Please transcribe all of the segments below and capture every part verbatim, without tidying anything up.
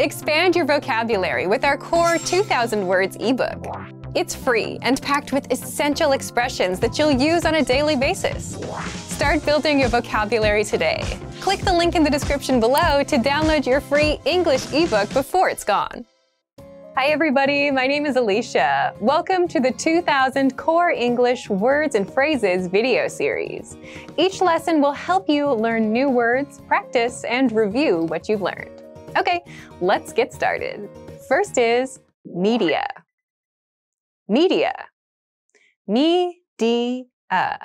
Expand your vocabulary with our core two thousand words ebook. It's free and packed with essential expressions that you'll use on a daily basis. Start building your vocabulary today. Click the link in the description below to download your free English ebook before it's gone. Hi everybody, my name is Alicia. Welcome to the two thousand Core English Words and Phrases video series. Each lesson will help you learn new words, practice, and review what you've learned. Okay, let's get started. First is media. Media. Me-di-a.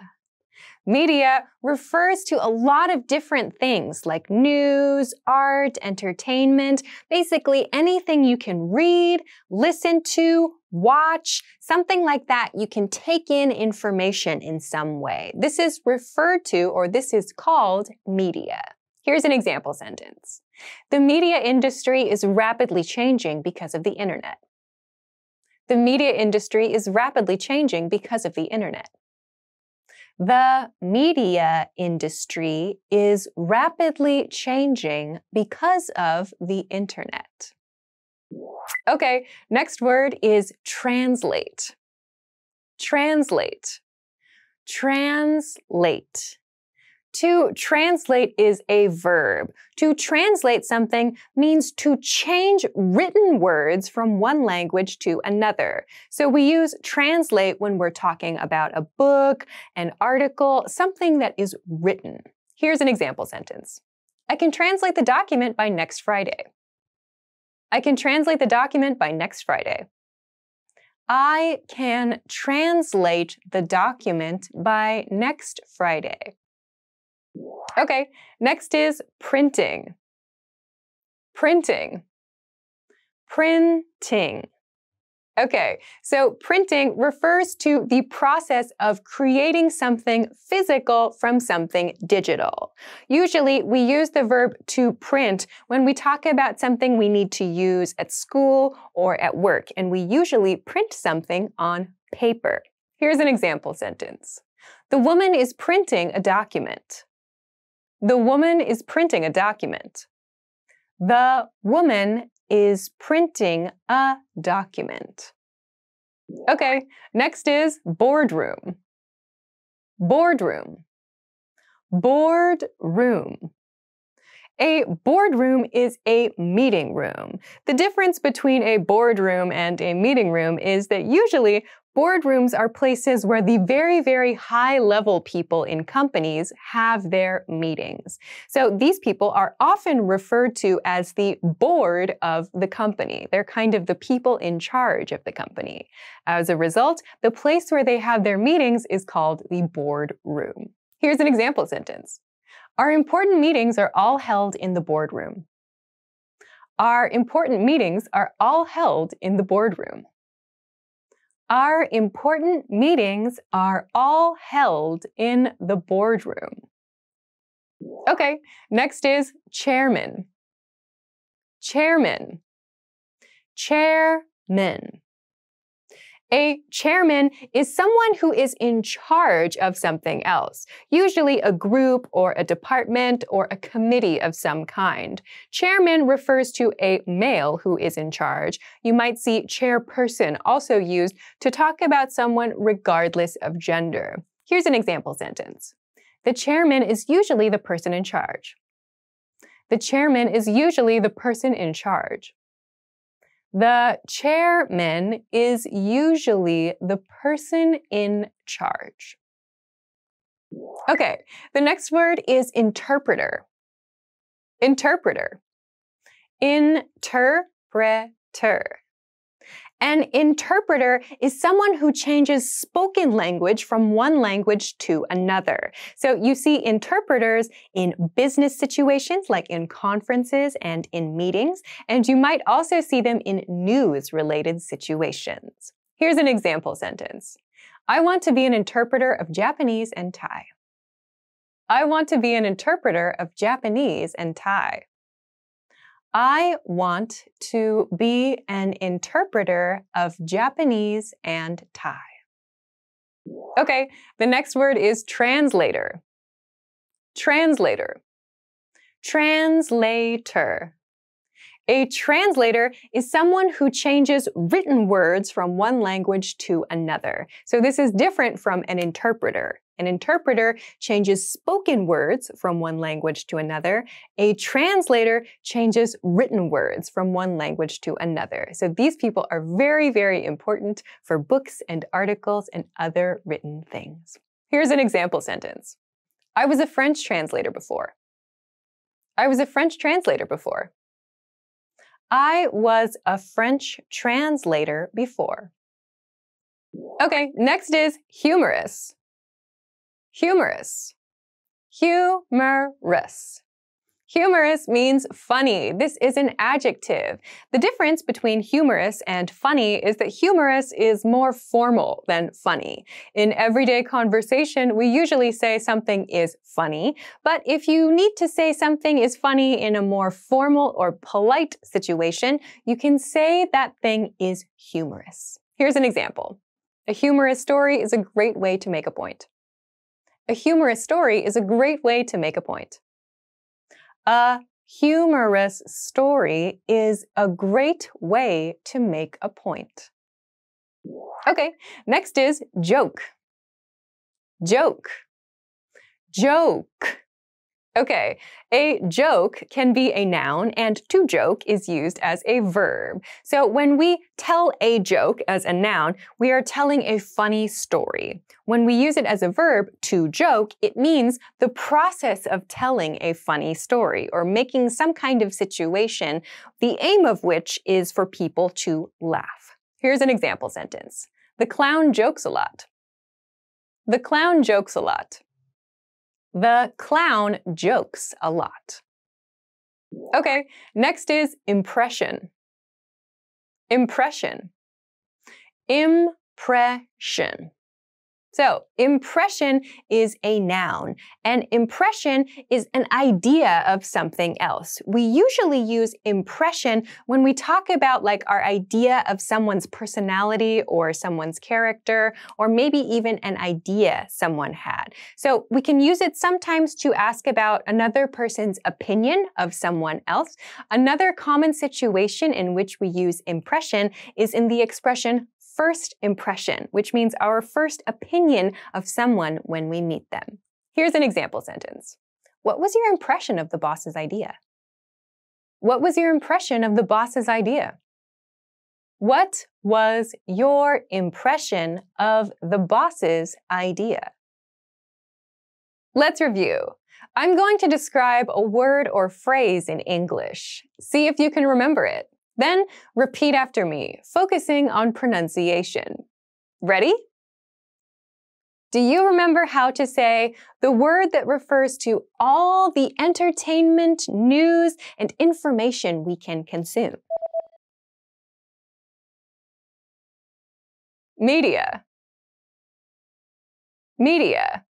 Media refers to a lot of different things like news, art, entertainment, basically anything you can read, listen to, watch, something like that. You can take in information in some way. This is referred to, or this is called, media. Here's an example sentence. The media industry is rapidly changing because of the internet. The media industry is rapidly changing because of the internet. The media industry is rapidly changing because of the internet. Okay, next word is translate. Translate. Translate. To translate is a verb. To translate something means to change written words from one language to another. So we use translate when we're talking about a book, an article, something that is written. Here's an example sentence. I can translate the document by next Friday. I can translate the document by next Friday. I can translate the document by next Friday. Okay, next is printing. Printing. Printing. Okay, so printing refers to the process of creating something physical from something digital. Usually, we use the verb to print when we talk about something we need to use at school or at work, and we usually print something on paper. Here's an example sentence. The woman is printing a document. The woman is printing a document. The woman is printing a document. Okay, next is boardroom. Boardroom. Boardroom. A boardroom is a meeting room. The difference between a boardroom and a meeting room is that usually boardrooms are places where the very, very high-level people in companies have their meetings. So these people are often referred to as the board of the company. They're kind of the people in charge of the company. As a result, the place where they have their meetings is called the boardroom. Here's an example sentence. Our important meetings are all held in the boardroom. Our important meetings are all held in the boardroom. Our important meetings are all held in the boardroom. Okay, next is chairman. Chairman. Chairman. A chairman is someone who is in charge of something else, usually a group or a department or a committee of some kind. Chairman refers to a male who is in charge. You might see chairperson also used to talk about someone regardless of gender. Here's an example sentence. The chairman is usually the person in charge. The chairman is usually the person in charge. The chairman is usually the person in charge. Okay, the next word is interpreter. Interpreter. Interpreter. An interpreter is someone who changes spoken language from one language to another. So you see interpreters in business situations, like in conferences and in meetings, and you might also see them in news-related situations. Here's an example sentence. I want to be an interpreter of Japanese and Thai. I want to be an interpreter of Japanese and Thai. I want to be an interpreter of Japanese and Thai. Okay, the next word is translator. Translator. Translator. A translator is someone who changes written words from one language to another. So this is different from an interpreter. An interpreter changes spoken words from one language to another. A translator changes written words from one language to another. So these people are very, very important for books and articles and other written things. Here's an example sentence. I was a French translator before. I was a French translator before. I was a French translator before. Okay, next is humorous. Humorous. Humorous. Humorous means funny. This is an adjective. The difference between humorous and funny is that humorous is more formal than funny. In everyday conversation, we usually say something is funny, but if you need to say something is funny in a more formal or polite situation, you can say that thing is humorous. Here's an example. A humorous story is a great way to make a point. A humorous story is a great way to make a point. A humorous story is a great way to make a point. Okay, next is joke. Joke. Joke. Okay, a joke can be a noun, and to joke is used as a verb. So when we tell a joke as a noun, we are telling a funny story. When we use it as a verb, to joke, it means the process of telling a funny story or making some kind of situation, the aim of which is for people to laugh. Here's an example sentence. The clown jokes a lot. The clown jokes a lot. The clown jokes a lot. Okay, next is impression. Impression. Impression. So, impression is a noun, and impression is an idea of something else. We usually use impression when we talk about like our idea of someone's personality or someone's character, or maybe even an idea someone had. So we can use it sometimes to ask about another person's opinion of someone else. Another common situation in which we use impression is in the expression first impression, which means our first opinion of someone when we meet them. Here's an example sentence. What was your impression of the boss's idea? What was your impression of the boss's idea? What was your impression of the boss's idea? Let's review. I'm going to describe a word or phrase in English. See if you can remember it. Then repeat after me, focusing on pronunciation. Ready? Do you remember how to say the word that refers to all the entertainment, news, and information we can consume? Media. Media.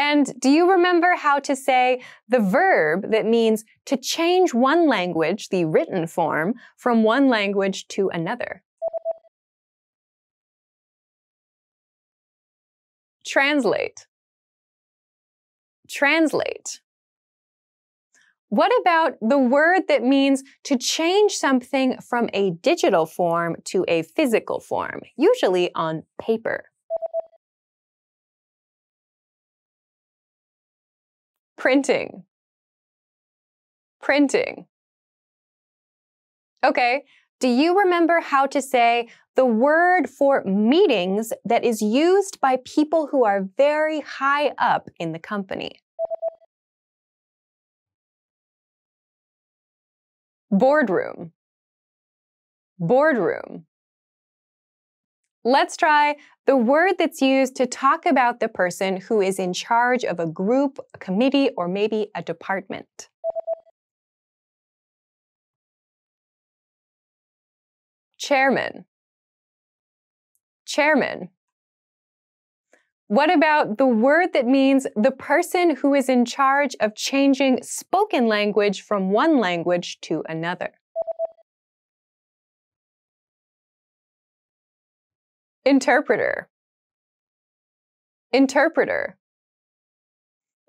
And do you remember how to say the verb that means to change one language, the written form, from one language to another? Translate. Translate. What about the word that means to change something from a digital form to a physical form, usually on paper? Printing. Printing. Okay, do you remember how to say the word for meetings that is used by people who are very high up in the company? Boardroom. Boardroom. Let's try the word that's used to talk about the person who is in charge of a group, a committee, or maybe a department. Chairman. Chairman. What about the word that means the person who is in charge of changing spoken language from one language to another? Interpreter. Interpreter.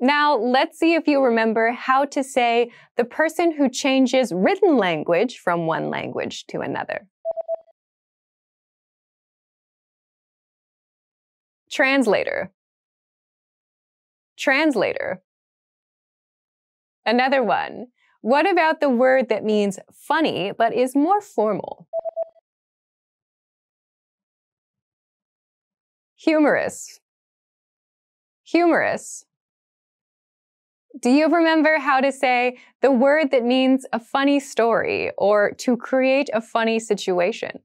Now, let's see if you remember how to say the person who changes written language from one language to another. Translator. Translator. Another one. What about the word that means funny but is more formal? Humorous. Humorous. Do you remember how to say the word that means a funny story or to create a funny situation?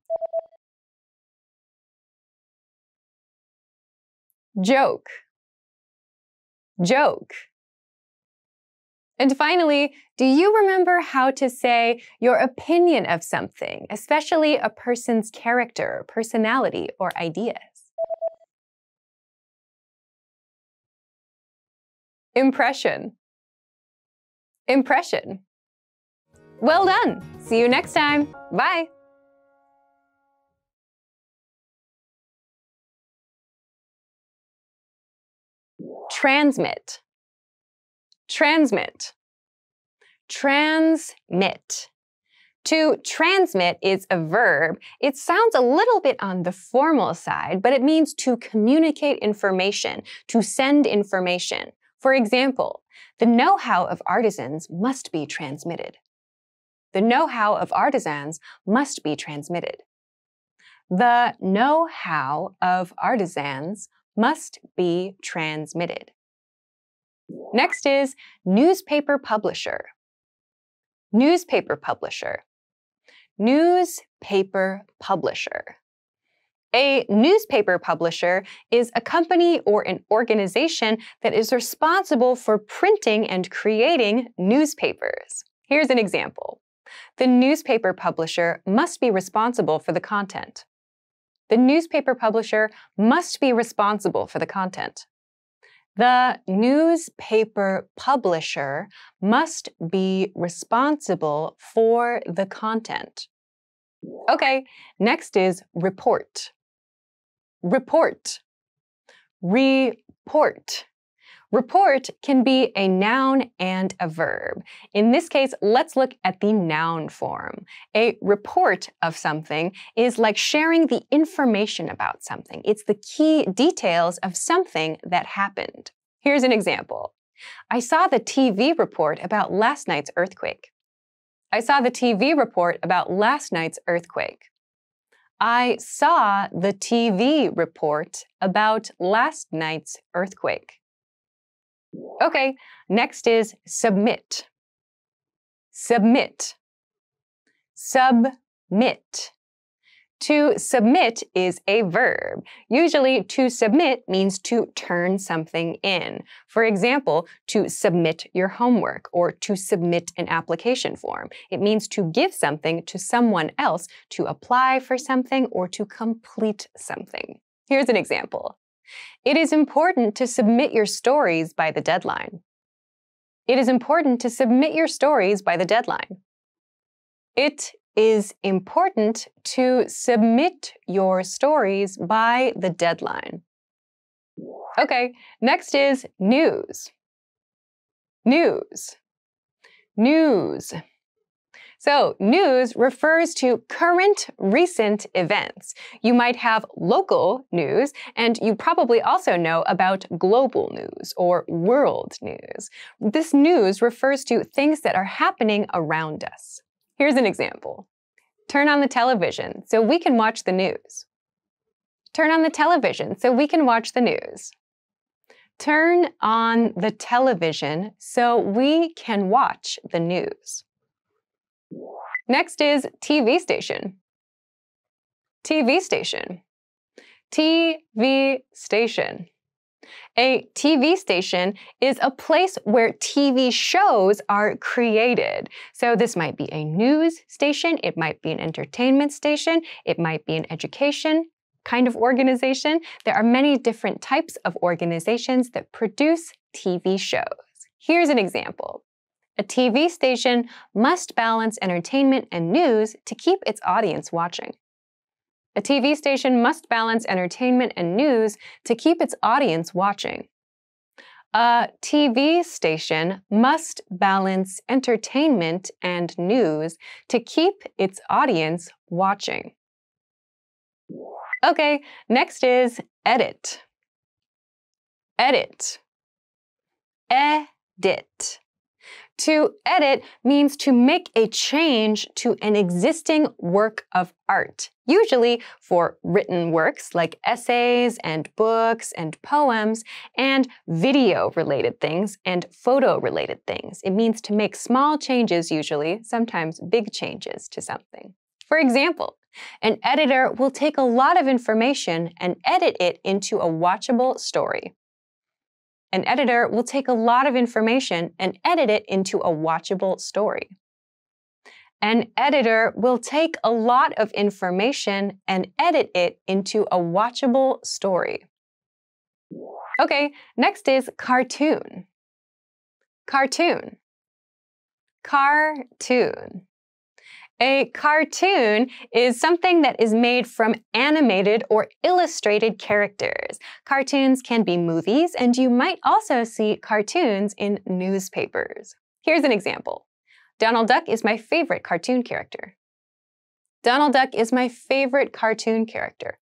Joke. Joke. And finally, do you remember how to say your opinion of something, especially a person's character, personality, or ideas? Impression. Impression. Well done! See you next time. Bye! Transmit. Transmit. Transmit. To transmit is a verb. It sounds a little bit on the formal side, but it means to communicate information, to send information. For example, the know-how of artisans must be transmitted. The know-how of artisans must be transmitted. The know-how of artisans must be transmitted. Next is newspaper publisher. Newspaper publisher. Newspaper publisher. A newspaper publisher is a company or an organization that is responsible for printing and creating newspapers. Here's an example. The newspaper publisher must be responsible for the content. The newspaper publisher must be responsible for the content. The newspaper publisher must be responsible for the content. Okay, next is report. Report. Report. Report can be a noun and a verb. In this case, let's look at the noun form. A report of something is like sharing the information about something. It's the key details of something that happened. Here's an example. I saw the T V report about last night's earthquake. I saw the T V report about last night's earthquake. I saw the T V report about last night's earthquake. Okay, next is submit. Submit. Submit. To submit is a verb. Usually, to submit means to turn something in. For example, to submit your homework or to submit an application form. It means to give something to someone else, to apply for something or to complete something. Here's an example. It is important to submit your stories by the deadline. It is important to submit your stories by the deadline. It is important to submit your stories by the deadline. Okay, next is news. News. News. So, news refers to current, recent events. You might have local news, and you probably also know about global news or world news. This news refers to things that are happening around us. Here's an example. Turn on the television so we can watch the news. Turn on the television so we can watch the news. Turn on the television so we can watch the news. Next is T V station. T V station. T V station. A T V station is a place where T V shows are created. So this might be a news station, it might be an entertainment station, it might be an education kind of organization. There are many different types of organizations that produce T V shows. Here's an example. A T V station must balance entertainment and news to keep its audience watching. A T V station must balance entertainment and news to keep its audience watching. A T V station must balance entertainment and news to keep its audience watching. Okay, next is edit. Edit. Edit. To edit means to make a change to an existing work of art, usually for written works like essays and books and poems and video-related things and photo-related things. It means to make small changes usually, sometimes big changes to something. For example, an editor will take a lot of information and edit it into a watchable story. An editor will take a lot of information and edit it into a watchable story. An editor will take a lot of information and edit it into a watchable story. Okay, next is cartoon. Cartoon. Cartoon. A cartoon is something that is made from animated or illustrated characters. Cartoons can be movies, and you might also see cartoons in newspapers. Here's an example. Donald Duck is my favorite cartoon character. Donald Duck is my favorite cartoon character.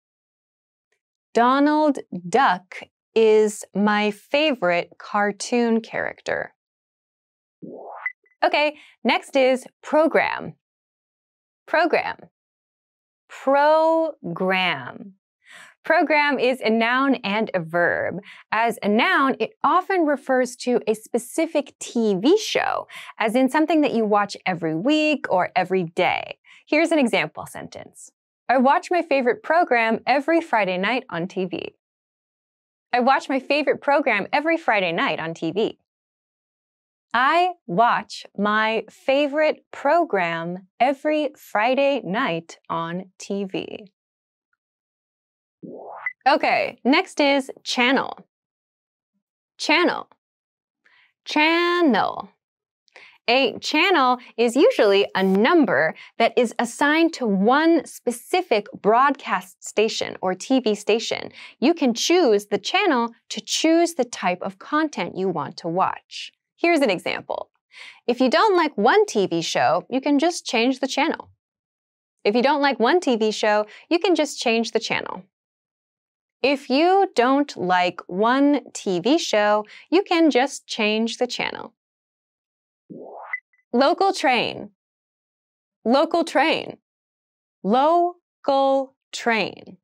Donald Duck is my favorite cartoon character. Okay, next is program. Program. Program. Program is a noun and a verb. As a noun, it often refers to a specific T V show, as in something that you watch every week or every day. Here's an example sentence. I watch my favorite program every Friday night on T V. I watch my favorite program every Friday night on T V. I watch my favorite program every Friday night on T V. Okay, next is channel. Channel. Channel. A channel is usually a number that is assigned to one specific broadcast station or T V station. You can choose the channel to choose the type of content you want to watch. Here's an example. If you don't like one T V show, you can just change the channel. If you don't like one T V show, you can just change the channel. If you don't like one T V show, you can just change the channel. Local train. Local train. Local train.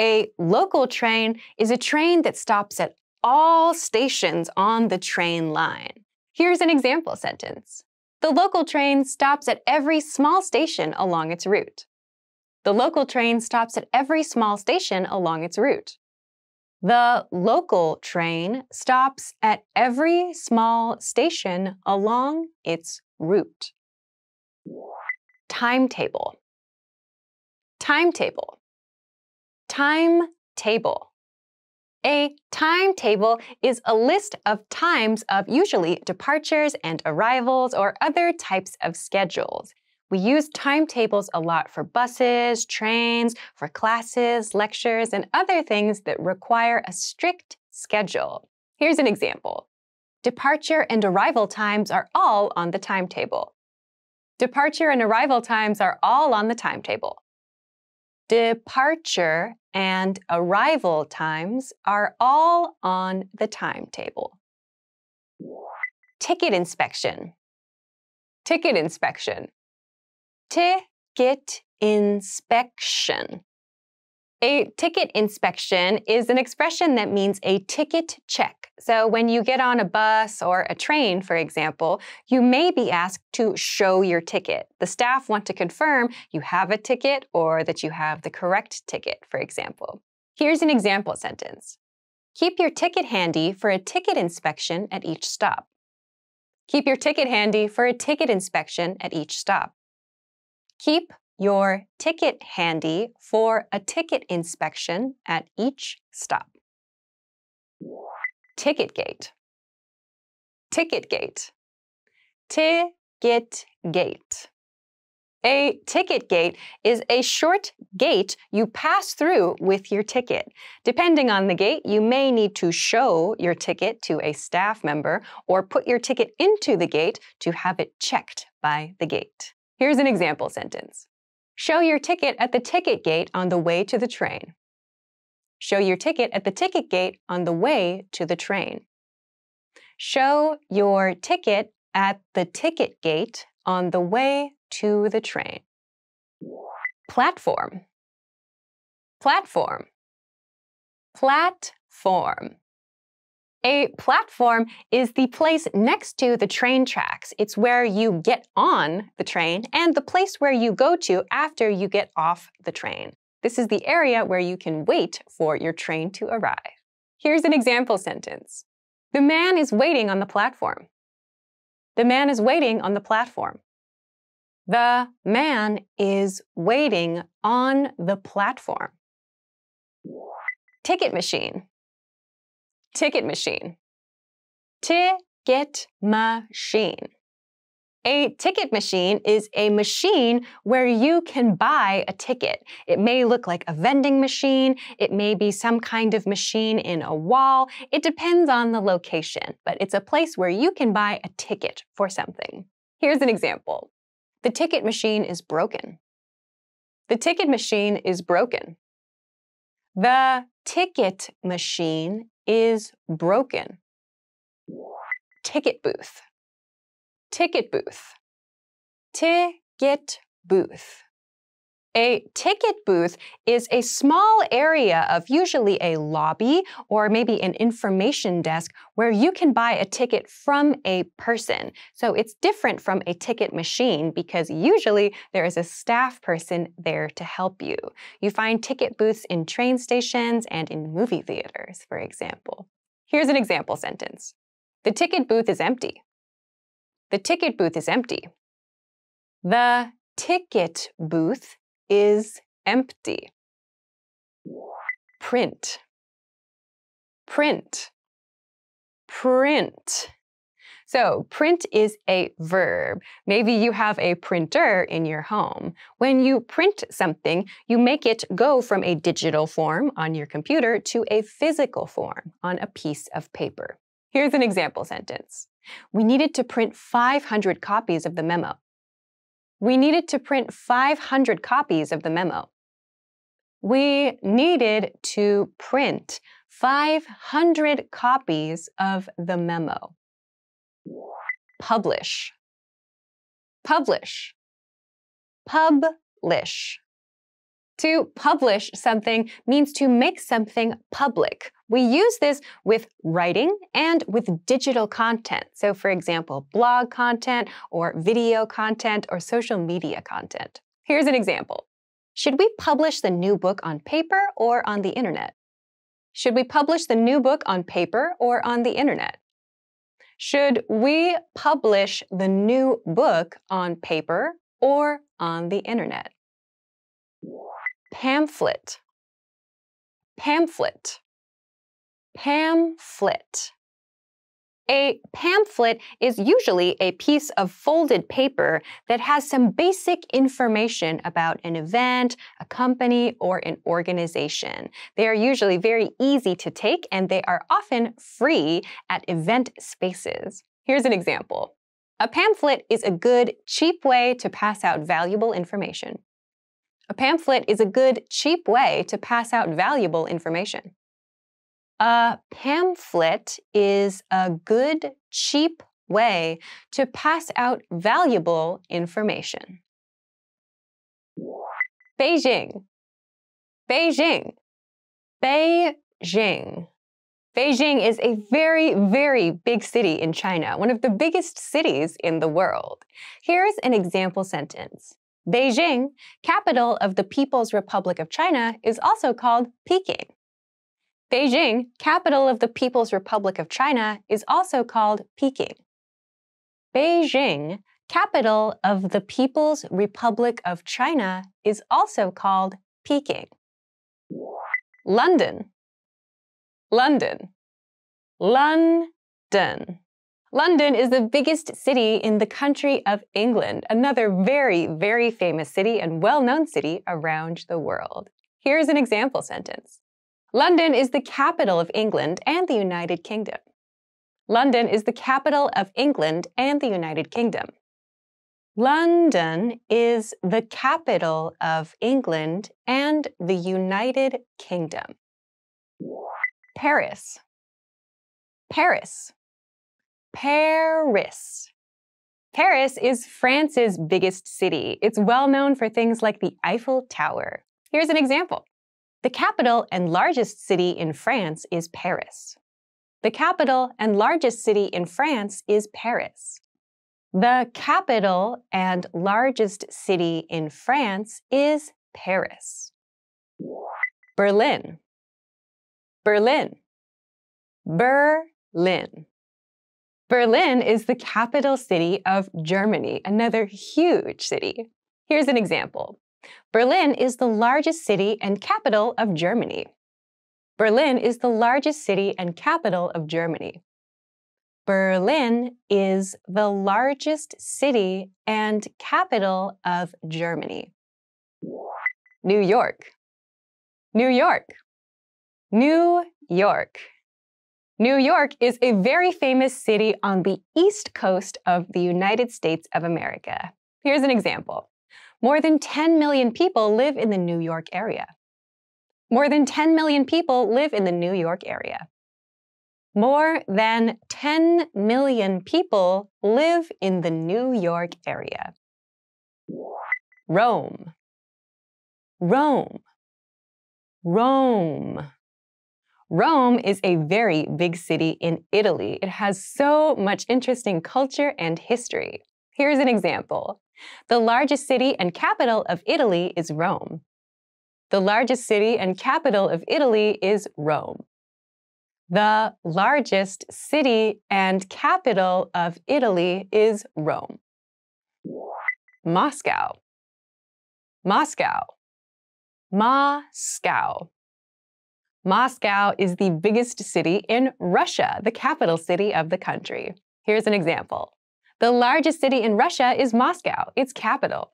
A local train is a train that stops at all stations on the train line. Here's an example sentence. The local train stops at every small station along its route. The local train stops at every small station along its route. The local train stops at every small station along its route. Timetable. Timetable. Timetable. A timetable is a list of times of usually departures and arrivals or other types of schedules. We use timetables a lot for buses, trains, for classes, lectures, and other things that require a strict schedule. Here's an example. Departure and arrival times are all on the timetable. Departure and arrival times are all on the timetable. Departure and arrival times are all on the timetable. Ticket inspection. Ticket inspection. Ticket inspection. A ticket inspection is an expression that means a ticket check. So when you get on a bus or a train, for example, you may be asked to show your ticket. The staff want to confirm you have a ticket or that you have the correct ticket, for example. Here's an example sentence. Keep your ticket handy for a ticket inspection at each stop. Keep your ticket handy for a ticket inspection at each stop. Keep your ticket handy for a ticket inspection at each stop. Ticket gate. Ticket gate. Ticket gate. A ticket gate is a short gate you pass through with your ticket. Depending on the gate, you may need to show your ticket to a staff member or put your ticket into the gate to have it checked by the gate. Here's an example sentence. Show your ticket at the ticket gate on the way to the train. Show your ticket at the ticket gate on the way to the train. Show your ticket at the ticket gate on the way to the train. Platform. Platform. Platform. A platform is the place next to the train tracks. It's where you get on the train and the place where you go to after you get off the train. This is the area where you can wait for your train to arrive. Here's an example sentence. The man is waiting on the platform. The man is waiting on the platform. The man is waiting on the platform. Ticket machine. Ticket machine. Ticket machine. A ticket machine is a machine where you can buy a ticket. It may look like a vending machine. It may be some kind of machine in a wall. It depends on the location, but it's a place where you can buy a ticket for something. Here's an example. The ticket machine is broken. The ticket machine is broken. The ticket machine is broken. Ticket booth. Ticket booth. Ticket booth. A ticket booth is a small area of usually a lobby or maybe an information desk where you can buy a ticket from a person. So it's different from a ticket machine because usually there is a staff person there to help you. You find ticket booths in train stations and in movie theaters, for example. Here's an example sentence. The ticket booth is empty. The ticket booth is empty. The ticket booth is empty. Print. Print. Print. So, print is a verb. Maybe you have a printer in your home. When you print something, you make it go from a digital form on your computer to a physical form on a piece of paper. Here's an example sentence. We needed to print five hundred copies of the memo. We needed to print five hundred copies of the memo. We needed to print five hundred copies of the memo. Publish. Publish. Publish. To publish something means to make something public. We use this with writing and with digital content. So for example, blog content or video content or social media content. Here's an example. Should we publish the new book on paper or on the internet? Should we publish the new book on paper or on the internet? Should we publish the new book on paper or on the internet? Pamphlet. Pamphlet. Pamphlet. A pamphlet is usually a piece of folded paper that has some basic information about an event, a company, or an organization. They are usually very easy to take and they are often free at event spaces. Here's an example. A pamphlet is a good, cheap way to pass out valuable information. A pamphlet is a good, cheap way to pass out valuable information. A pamphlet is a good, cheap way to pass out valuable information. Beijing. Beijing. Beijing. Beijing is a very, very big city in China, one of the biggest cities in the world. Here's an example sentence. Beijing, capital of the People's Republic of China, is also called Peking. Beijing, capital of the People's Republic of China, is also called Peking. Beijing, capital of the People's Republic of China, is also called Peking. London. London. London. London is the biggest city in the country of England, another very, very famous city and well-known city around the world. Here's an example sentence. London is the capital of England and the United Kingdom. London is the capital of England and the United Kingdom. London is the capital of England and the United Kingdom. Paris. Paris. Paris. Paris is France's biggest city. It's well known for things like the Eiffel Tower. Here's an example. The capital and largest city in France is Paris. The capital and largest city in France is Paris. The capital and largest city in France is Paris. Berlin. Berlin. Berlin. Berlin is the capital city of Germany, another huge city. Here's an example. Berlin is the largest city and capital of Germany. Berlin is the largest city and capital of Germany. Berlin is the largest city and capital of Germany. New York. New York. New York. New York is a very famous city on the east coast of the United States of America. Here's an example. More than ten million people live in the New York area. More than ten million people live in the New York area. More than ten million people live in the New York area. Rome. Rome. Rome. Rome is a very big city in Italy. It has so much interesting culture and history. Here's an example. The largest city and capital of Italy is Rome. The largest city and capital of Italy is Rome. The largest city and capital of Italy is Rome. Moscow. Moscow. Moscow. Moscow is the biggest city in Russia, the capital city of the country. Here's an example. The largest city in Russia is Moscow, its capital.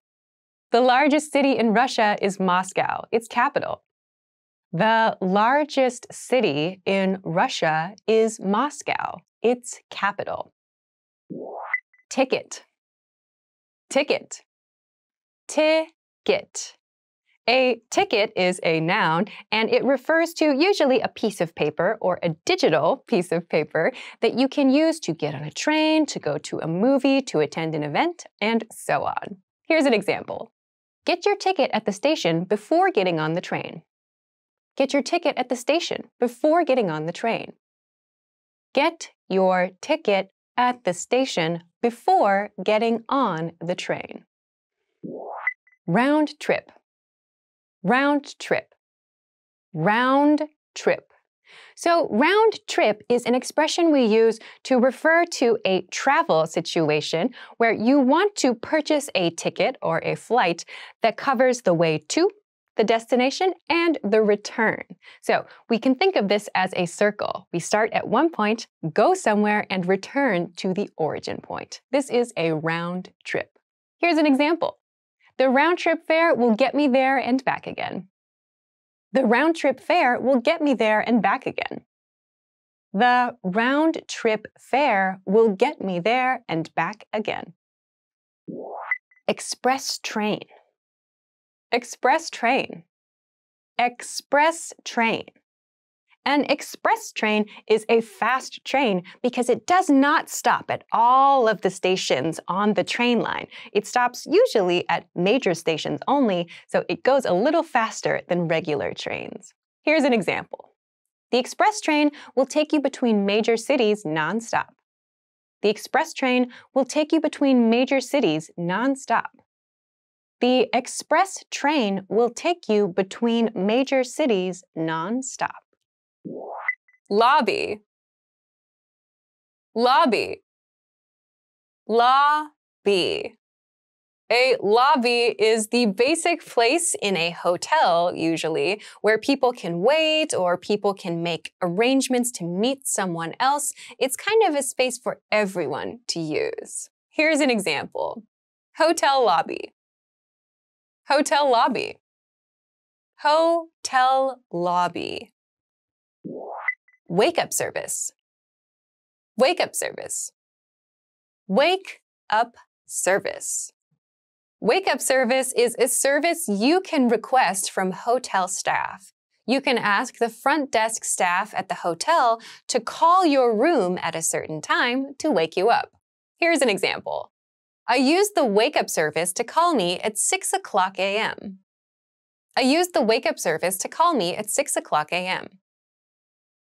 The largest city in Russia is Moscow, its capital. The largest city in Russia is Moscow, its capital. Ticket. Ticket. Ticket. A ticket is a noun, and it refers to usually a piece of paper or a digital piece of paper that you can use to get on a train, to go to a movie, to attend an event, and so on. Here's an example. Get your ticket at the station before getting on the train. Get your ticket at the station before getting on the train. Get your ticket at the station before getting on the train. Round trip. Round trip. Round trip. So round trip is an expression we use to refer to a travel situation where you want to purchase a ticket or a flight that covers the way to the destination and the return. So we can think of this as a circle. We start at one point, go somewhere, and return to the origin point. This is a round trip. Here's an example. The round-trip fare will get me there and back again. The round-trip fare will get me there and back again. The round-trip fare will get me there and back again. Express train. Express train. Express train. An express train is a fast train because it does not stop at all of the stations on the train line. It stops usually at major stations only, so it goes a little faster than regular trains. Here's an example. The express train will take you between major cities nonstop. The express train will take you between major cities nonstop. The express train will take you between major cities nonstop. Lobby. Lobby. Lobby. A lobby is the basic place in a hotel, usually, where people can wait or people can make arrangements to meet someone else. It's kind of a space for everyone to use. Here's an example. Hotel lobby. Hotel lobby. Hotel lobby. Wake-up service. Wake-up service. Wake-up service. Wake-up service is a service you can request from hotel staff. You can ask the front desk staff at the hotel to call your room at a certain time to wake you up. Here's an example. I used the wake-up service to call me at six o'clock a m I used the wake-up service to call me at six o'clock a m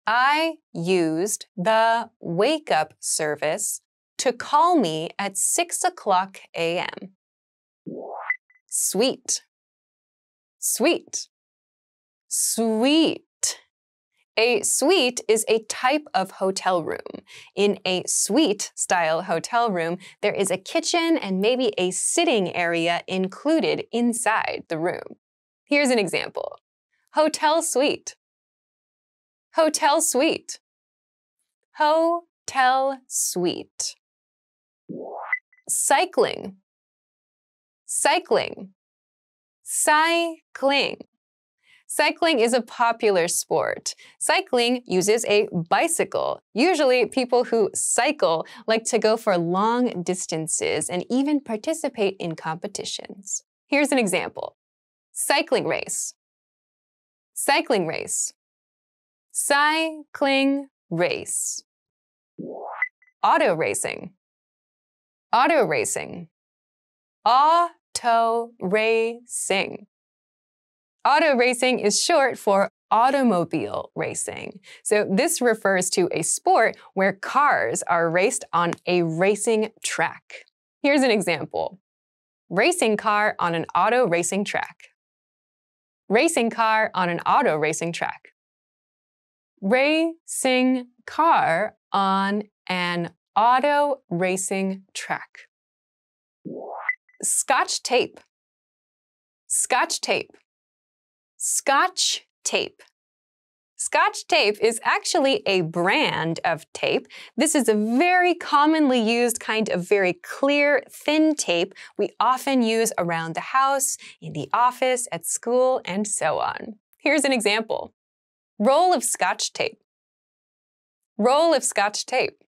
I used the wake-up service to call me at six o'clock a m Sweet, sweet, sweet. A suite is a type of hotel room. In a suite-style hotel room, there is a kitchen and maybe a sitting area included inside the room. Here's an example. Hotel suite. Hotel suite. Hotel suite. Cycling. Cycling. Cycling. Cycling is a popular sport. Cycling uses a bicycle. Usually, people who cycle like to go for long distances and even participate in competitions. Here's an example. Cycling race. Cycling race. Cycling race. Auto racing. Auto racing. Auto Auto racing. Auto racing is short for automobile racing. So this refers to a sport where cars are raced on a racing track. Here's an example. Racing car on an auto racing track. Racing car on an auto racing track. Racing car on an auto racing track. Scotch tape. Scotch tape. Scotch tape. Scotch tape is actually a brand of tape. This is a very commonly used kind of very clear, thin tape we often use around the house, in the office, at school, and so on. Here's an example. Roll of Scotch tape. Roll of Scotch tape.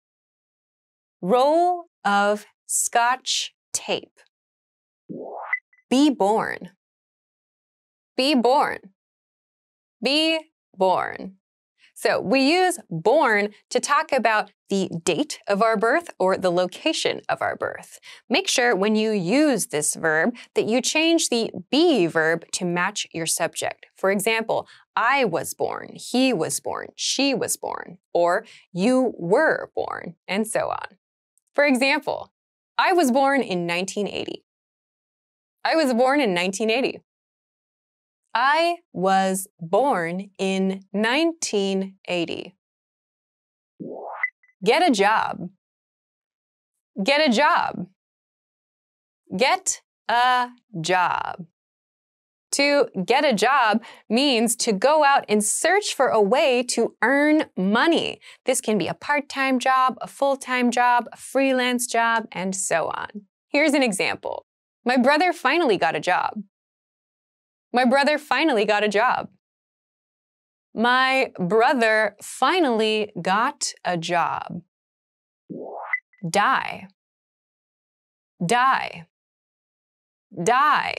Roll of Scotch tape. Be born. Be born. Be born. So we use born to talk about the date of our birth or the location of our birth. Make sure when you use this verb that you change the be verb to match your subject. For example, I was born, he was born, she was born, or you were born, and so on. For example, I was born in nineteen eighty. I was born in nineteen eighty. I was born in nineteen eighty. Get a job. Get a job. Get a job. To get a job means to go out and search for a way to earn money. This can be a part-time job, a full-time job, a freelance job, and so on. Here's an example. My brother finally got a job. My brother finally got a job. My brother finally got a job. Die. Die. Die.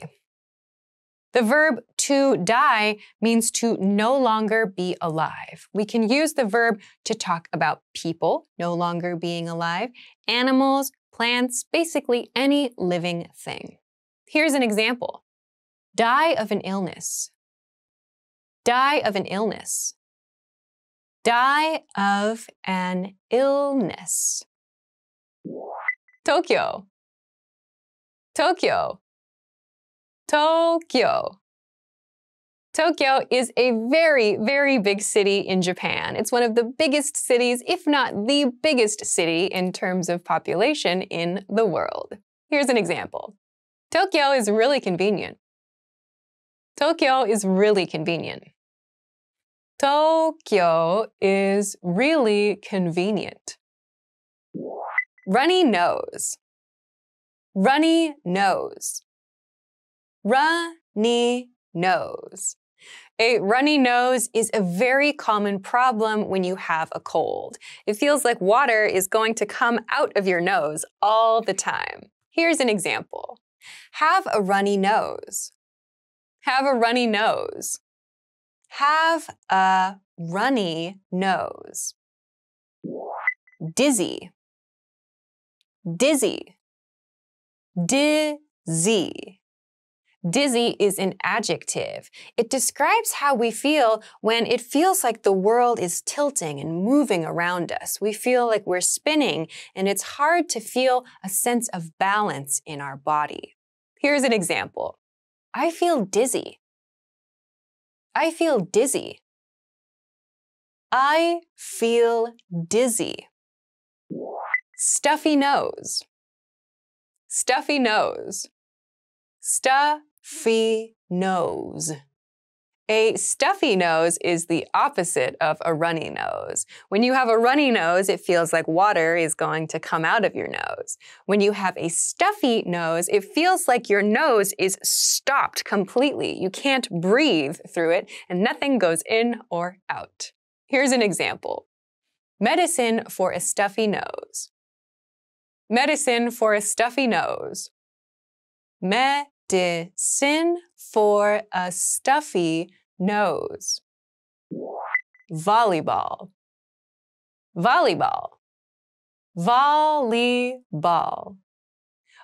The verb to die means to no longer be alive. We can use the verb to talk about people no longer being alive, animals, plants, basically any living thing. Here's an example. Die of an illness. Die of an illness. Die of an illness. Tokyo. Tokyo. Tokyo. Tokyo is a very, very big city in Japan. It's one of the biggest cities, if not the biggest city in terms of population in the world. Here's an example. Tokyo is really convenient. Tokyo is really convenient. Tokyo is really convenient. Runny nose. Runny nose. Runny nose. A runny nose is a very common problem when you have a cold. It feels like water is going to come out of your nose all the time. Here's an example. Have a runny nose. Have a runny nose. Have a runny nose. Dizzy. Dizzy. Dizzy. Dizzy is an adjective. It describes how we feel when it feels like the world is tilting and moving around us. We feel like we're spinning, and it's hard to feel a sense of balance in our body. Here's an example. I feel dizzy. I feel dizzy. I feel dizzy. Stuffy nose. Stuffy nose. Stuffy nose. A stuffy nose is the opposite of a runny nose. When you have a runny nose, it feels like water is going to come out of your nose. When you have a stuffy nose, it feels like your nose is stopped completely. You can't breathe through it, and nothing goes in or out. Here's an example. Medicine for a stuffy nose. Medicine for a stuffy nose. Medicine for a stuffy nose. Volleyball. Volleyball. Volleyball.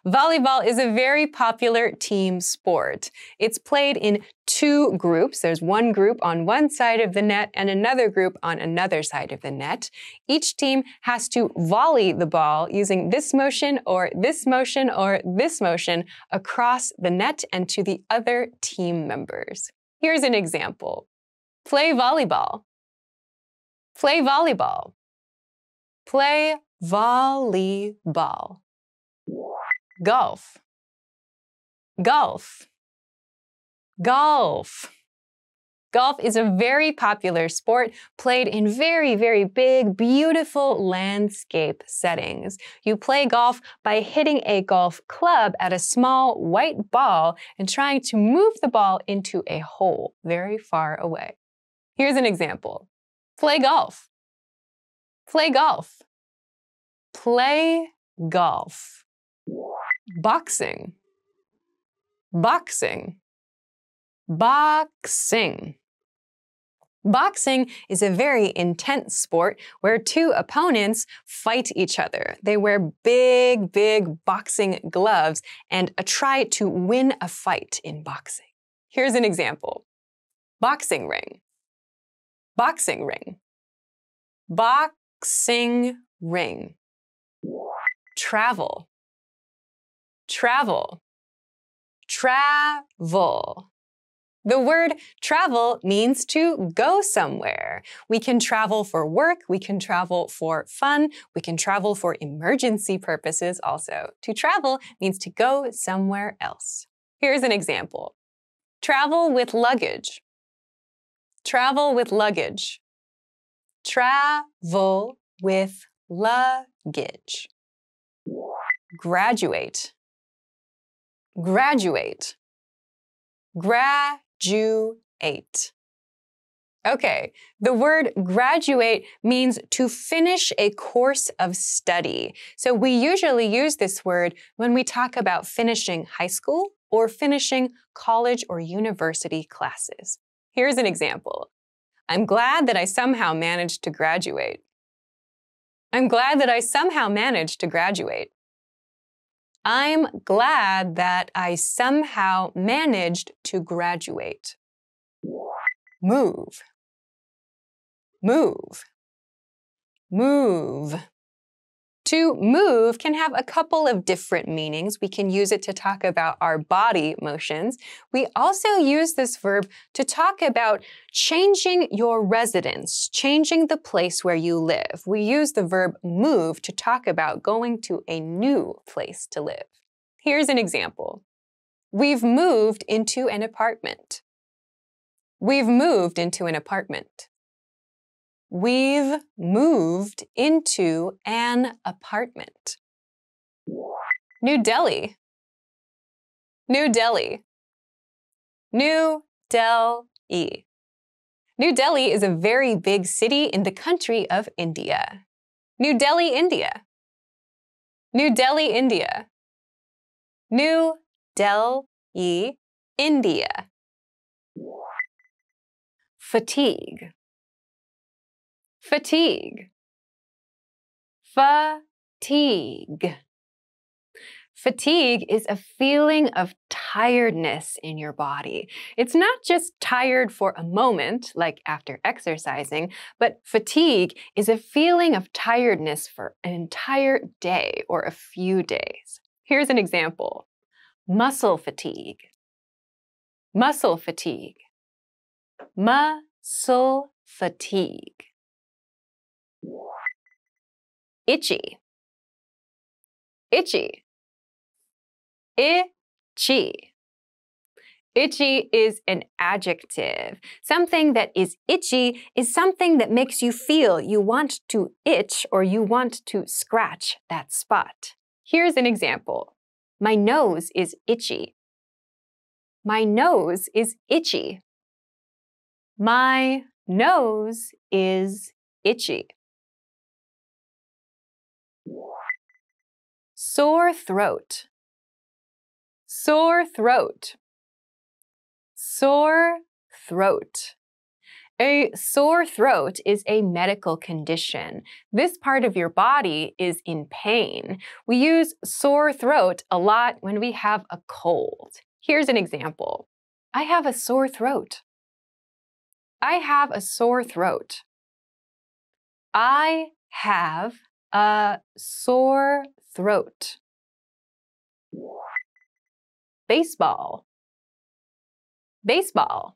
Volleyball is a very popular team sport. It's played in two groups. There's one group on one side of the net and another group on another side of the net. Each team has to volley the ball using this motion or this motion or this motion across the net and to the other team members. Here's an example. Play volleyball. Play volleyball. Play volleyball. Golf. Golf. Golf. Golf is a very popular sport played in very, very big, beautiful landscape settings. You play golf by hitting a golf club at a small white ball and trying to move the ball into a hole very far away. Here's an example. Play golf. Play golf. Play golf. Boxing. Boxing. Boxing. Boxing is a very intense sport where two opponents fight each other. They wear big, big boxing gloves and try to win a fight in boxing. Here's an example. Boxing ring. Boxing ring. Boxing ring. Travel. Travel. Travel. The word travel means to go somewhere. We can travel for work, we can travel for fun, we can travel for emergency purposes also. To travel means to go somewhere else. Here's an example. Travel with luggage. Travel with luggage. Travel with luggage. Graduate. Graduate. Graduate. Okay, the word graduate means to finish a course of study. So we usually use this word when we talk about finishing high school or finishing college or university classes. Here's an example. I'm glad that I somehow managed to graduate. I'm glad that I somehow managed to graduate. I'm glad that I somehow managed to graduate. Move. Move. Move. To move can have a couple of different meanings. We can use it to talk about our body motions. We also use this verb to talk about changing your residence, changing the place where you live. We use the verb move to talk about going to a new place to live. Here's an example. We've moved into an apartment. We've moved into an apartment. We've moved into an apartment. New Delhi. New Delhi. New Delhi. New Delhi is a very big city in the country of India. New Delhi, India. New Delhi, India. New Delhi, India. Fatigue. Fatigue. Fatigue. Fatigue is a feeling of tiredness in your body. It's not just tired for a moment, like after exercising, but fatigue is a feeling of tiredness for an entire day or a few days. Here's an example. Muscle fatigue. Muscle fatigue. Muscle fatigue. Itchy. Itchy. Itchy. Itchy is an adjective. Something that is itchy is something that makes you feel you want to itch or you want to scratch that spot. Here's an example. My nose is itchy. My nose is itchy. My nose is itchy. Sore throat. Sore throat. Sore throat. A sore throat is a medical condition. This part of your body is in pain. We use sore throat a lot when we have a cold. Here's an example. I have a sore throat. I have a sore throat. I have a sore throat. Baseball. Baseball.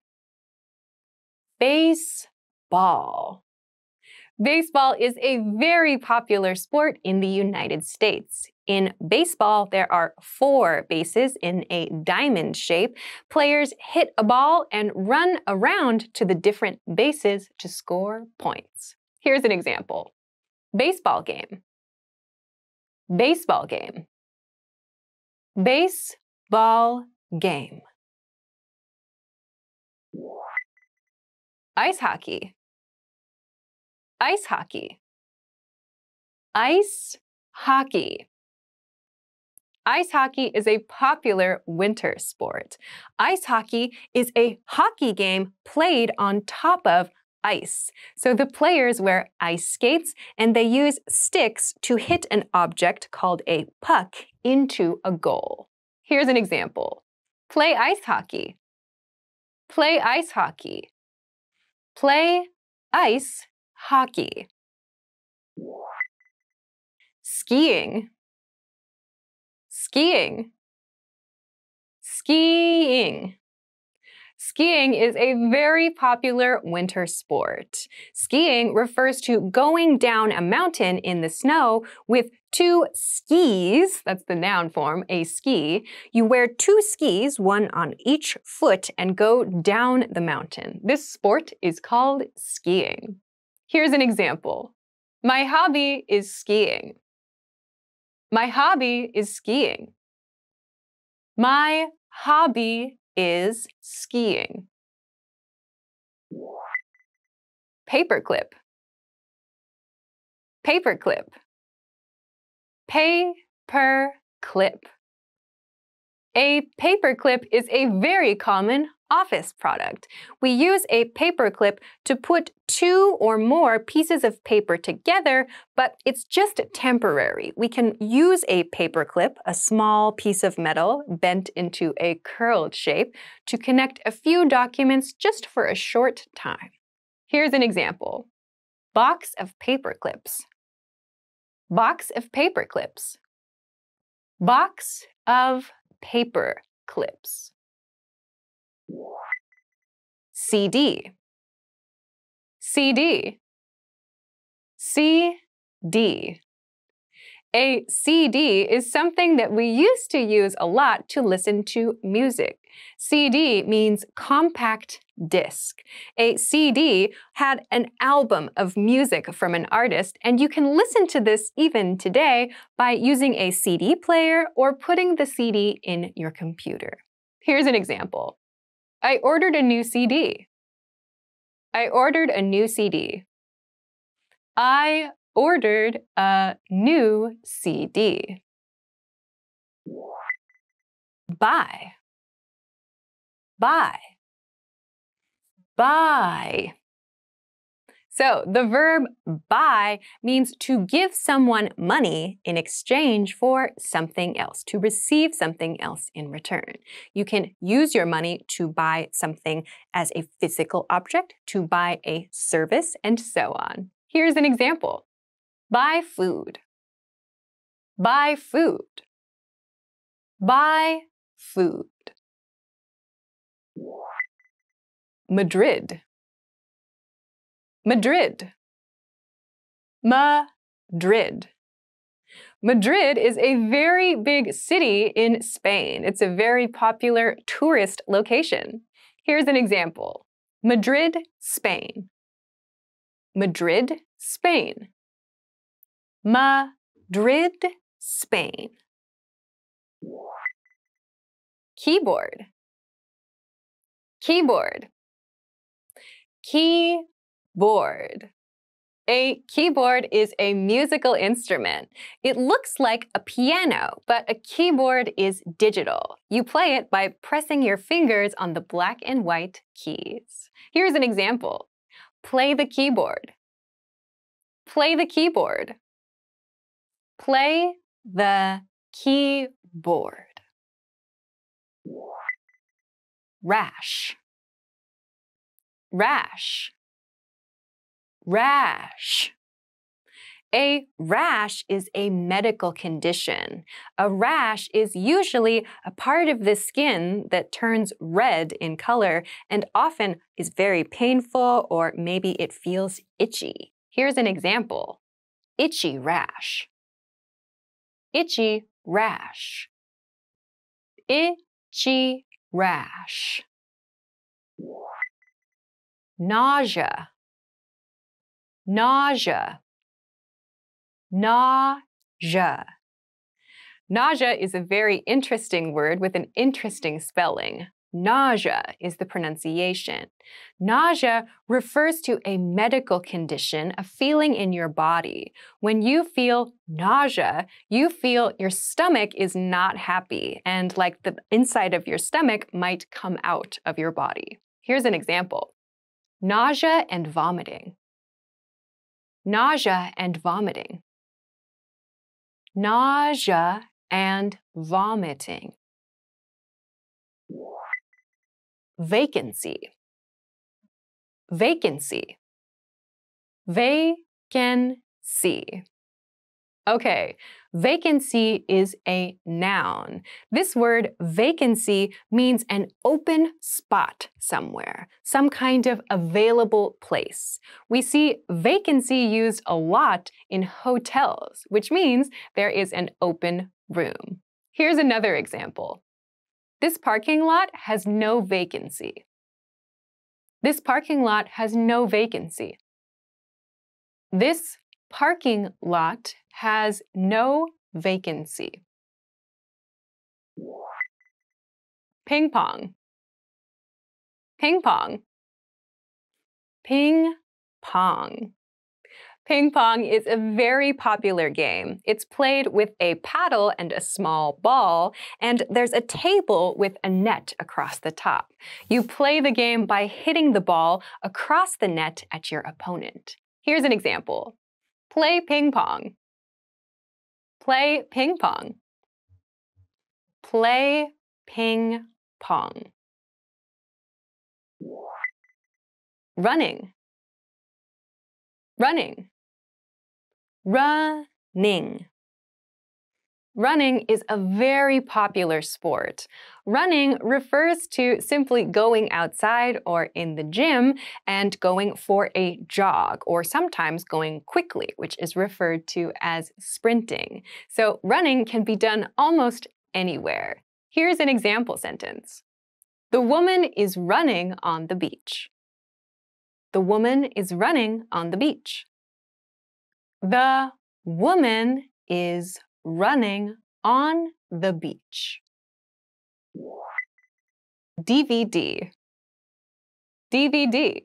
Baseball. Baseball is a very popular sport in the United States. In baseball, there are four bases in a diamond shape. Players hit a ball and run around to the different bases to score points. Here's an example. Baseball game. Baseball game. Baseball. Ball game. Ice hockey. Ice hockey. Ice hockey. Ice hockey is a popular winter sport. Ice hockey is a hockey game played on top of ice. So the players wear ice skates and they use sticks to hit an object called a puck into a goal. Here's an example. Play ice hockey. Play ice hockey. Play ice hockey. Skiing. Skiing. Skiing. Skiing is a very popular winter sport. Skiing refers to going down a mountain in the snow with two skis, that's the noun form, a ski. You wear two skis, one on each foot, and go down the mountain. This sport is called skiing. Here's an example. My hobby is skiing. My hobby is skiing. My hobby is skiing. Paperclip. Paperclip. Paperclip. A paperclip is a very common office product. We use a paperclip to put two or more pieces of paper together, but it's just temporary. We can use a paperclip, a small piece of metal bent into a curled shape, to connect a few documents just for a short time. Here's an example. Box of paperclips. Box of paperclips. Box of paper clips. C D. C D. C D. A C D is something that we used to use a lot to listen to music. C D means compact disc. A C D had an album of music from an artist, and you can listen to this even today by using a C D player or putting the C D in your computer. Here's an example. I ordered a new C D. I ordered a new C D. I ordered a new C D. Buy. Buy. Buy. So the verb buy means to give someone money in exchange for something else, to receive something else in return. You can use your money to buy something as a physical object, to buy a service, and so on. Here's an example. Buy food. Buy food. Buy food. Madrid. Madrid. Madrid. Madrid is a very big city in Spain. It's a very popular tourist location. Here's an example. Madrid, Spain. Madrid, Spain. Madrid, Spain. Keyboard. Keyboard. Keyboard. A keyboard is a musical instrument. It looks like a piano, but a keyboard is digital. You play it by pressing your fingers on the black and white keys. Here's an example. Play the keyboard. Play the keyboard. Play the keyboard. Rash. Rash. Rash. A rash is a medical condition. A rash is usually a part of the skin that turns red in color and often is very painful, or maybe it feels itchy. Here's an example. Itchy rash. Itchy rash. Itchy rash. Nausea. Nausea. Nausea. Nausea is a very interesting word with an interesting spelling. Nausea is the pronunciation. Nausea refers to a medical condition, a feeling in your body. When you feel nausea, you feel your stomach is not happy, and like the inside of your stomach might come out of your body. Here's an example. Nausea and vomiting. Nausea and vomiting. Nausea and vomiting. Vacancy. Vacancy. Vacancy. Okay, vacancy is a noun. This word vacancy means an open spot somewhere, some kind of available place. We see vacancy used a lot in hotels, which means there is an open room. Here's another example. This parking lot has no vacancy. This parking lot has no vacancy. This parking lot has no vacancy. Ping pong. Ping pong. Ping pong. Ping pong is a very popular game. It's played with a paddle and a small ball, and there's a table with a net across the top. You play the game by hitting the ball across the net at your opponent. Here's an example. Play ping pong. Play ping pong. Play ping pong. Running. Running. Running. Running is a very popular sport. Running refers to simply going outside or in the gym and going for a jog, or sometimes going quickly, which is referred to as sprinting. So running can be done almost anywhere. Here's an example sentence. The woman is running on the beach. The woman is running on the beach. The woman is running on the beach. D V D. D V D.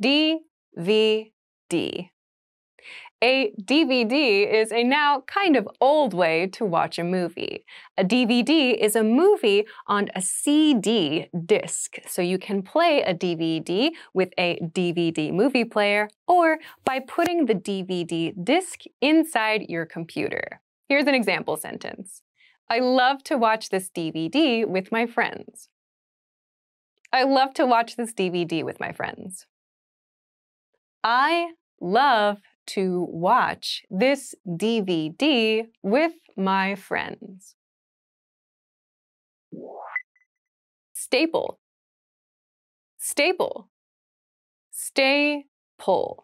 D V D. A D V D is a now kind of old way to watch a movie. A D V D is a movie on a C D disc, so you can play a D V D with a D V D movie player or by putting the D V D disc inside your computer. Here's an example sentence. I love to watch this D V D with my friends. I love to watch this D V D with my friends. I love to watch this D V D with my friends. Staple. Staple. Staple.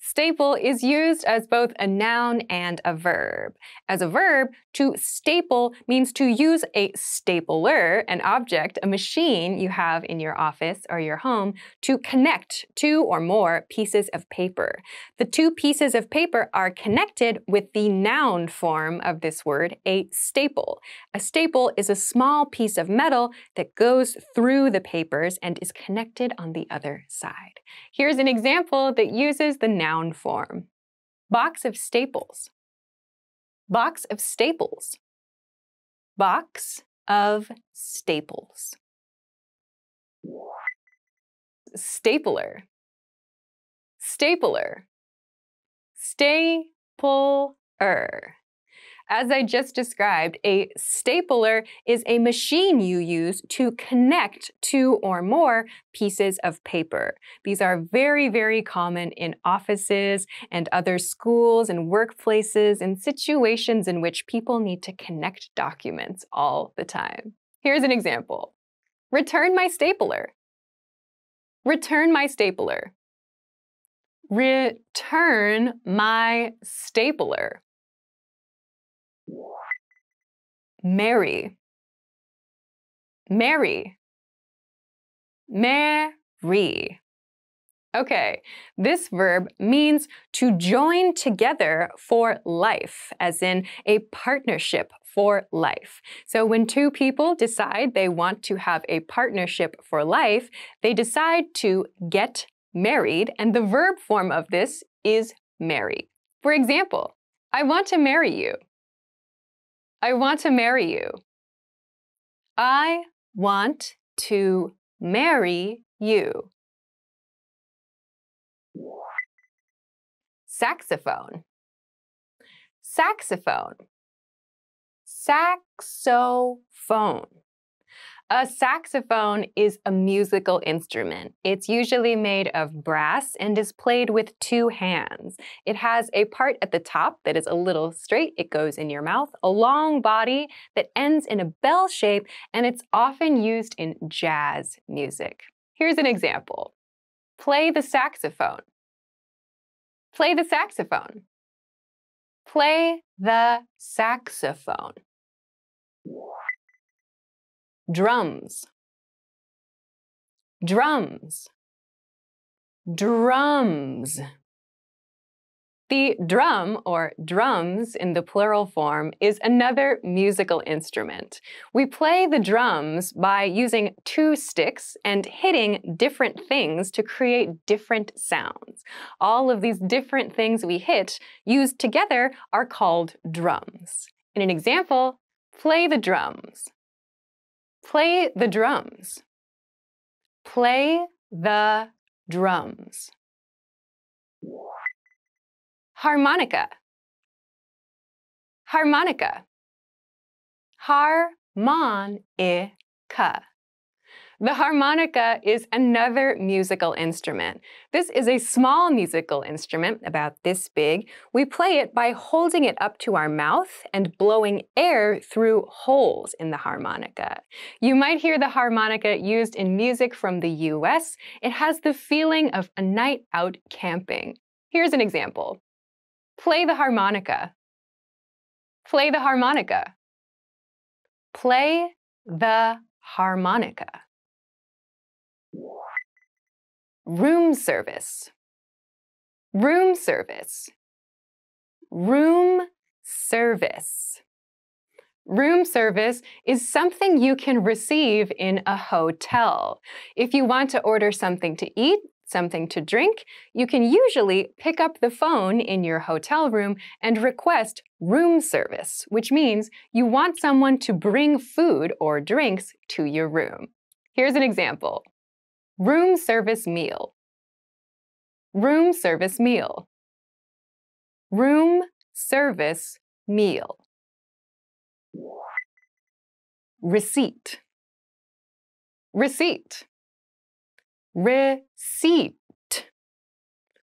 Staple is used as both a noun and a verb. As a verb, to staple means to use a stapler, an object, a machine you have in your office or your home, to connect two or more pieces of paper. The two pieces of paper are connected with the noun form of this word, a staple. A staple is a small piece of metal that goes through the papers and is connected on the other side. Here's an example that uses the noun form. Box of staples. Box of staples. Box of staples. Stapler. Stapler. Stapler. As I just described, a stapler is a machine you use to connect two or more pieces of paper. These are very, very common in offices and other schools and workplaces and situations in which people need to connect documents all the time. Here's an example. Return my stapler. Return my stapler. Return my stapler. Mary. Mary. Mary. Okay, this verb means to join together for life, as in a partnership for life. So when two people decide they want to have a partnership for life, they decide to get married, and the verb form of this is marry. For example, I want to marry you. I want to marry you. I want to marry you. Saxophone. Saxophone. Saxophone. A saxophone is a musical instrument. It's usually made of brass and is played with two hands. It has a part at the top that is a little straight, it goes in your mouth, a long body that ends in a bell shape, and it's often used in jazz music. Here's an example. Play the saxophone. Play the saxophone. Play the saxophone. Drums. Drums. Drums. The drum, or drums in the plural form, is another musical instrument. We play the drums by using two sticks and hitting different things to create different sounds. All of these different things we hit, used together, are called drums. In an example, play the drums. Play the drums. Play the drums. Harmonica. Harmonica. Harmonica. The harmonica is another musical instrument. This is a small musical instrument, about this big. We play it by holding it up to our mouth and blowing air through holes in the harmonica. You might hear the harmonica used in music from the U S It has the feeling of a night out camping. Here's an example. Play the harmonica. Play the harmonica. Play the harmonica. Room service. Room service. Room service. Room service is something you can receive in a hotel. If you want to order something to eat, something to drink, you can usually pick up the phone in your hotel room and request room service, which means you want someone to bring food or drinks to your room. Here's an example. Room service meal. Room service meal. Room service meal. Receipt. Receipt. Receipt.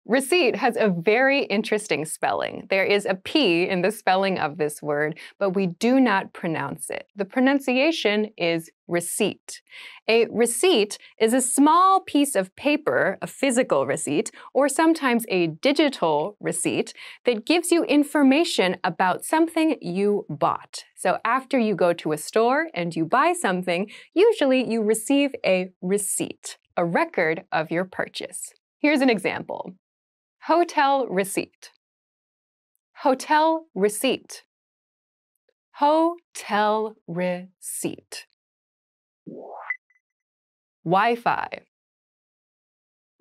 Receipt has a very interesting spelling. There is a P in the spelling of this word, but we do not pronounce it. The pronunciation is receipt. A receipt is a small piece of paper, a physical receipt, or sometimes a digital receipt that gives you information about something you bought. So after you go to a store and you buy something, usually you receive a receipt, a record of your purchase. Here's an example. Hotel receipt. Hotel receipt. Hotel receipt. Wi-Fi.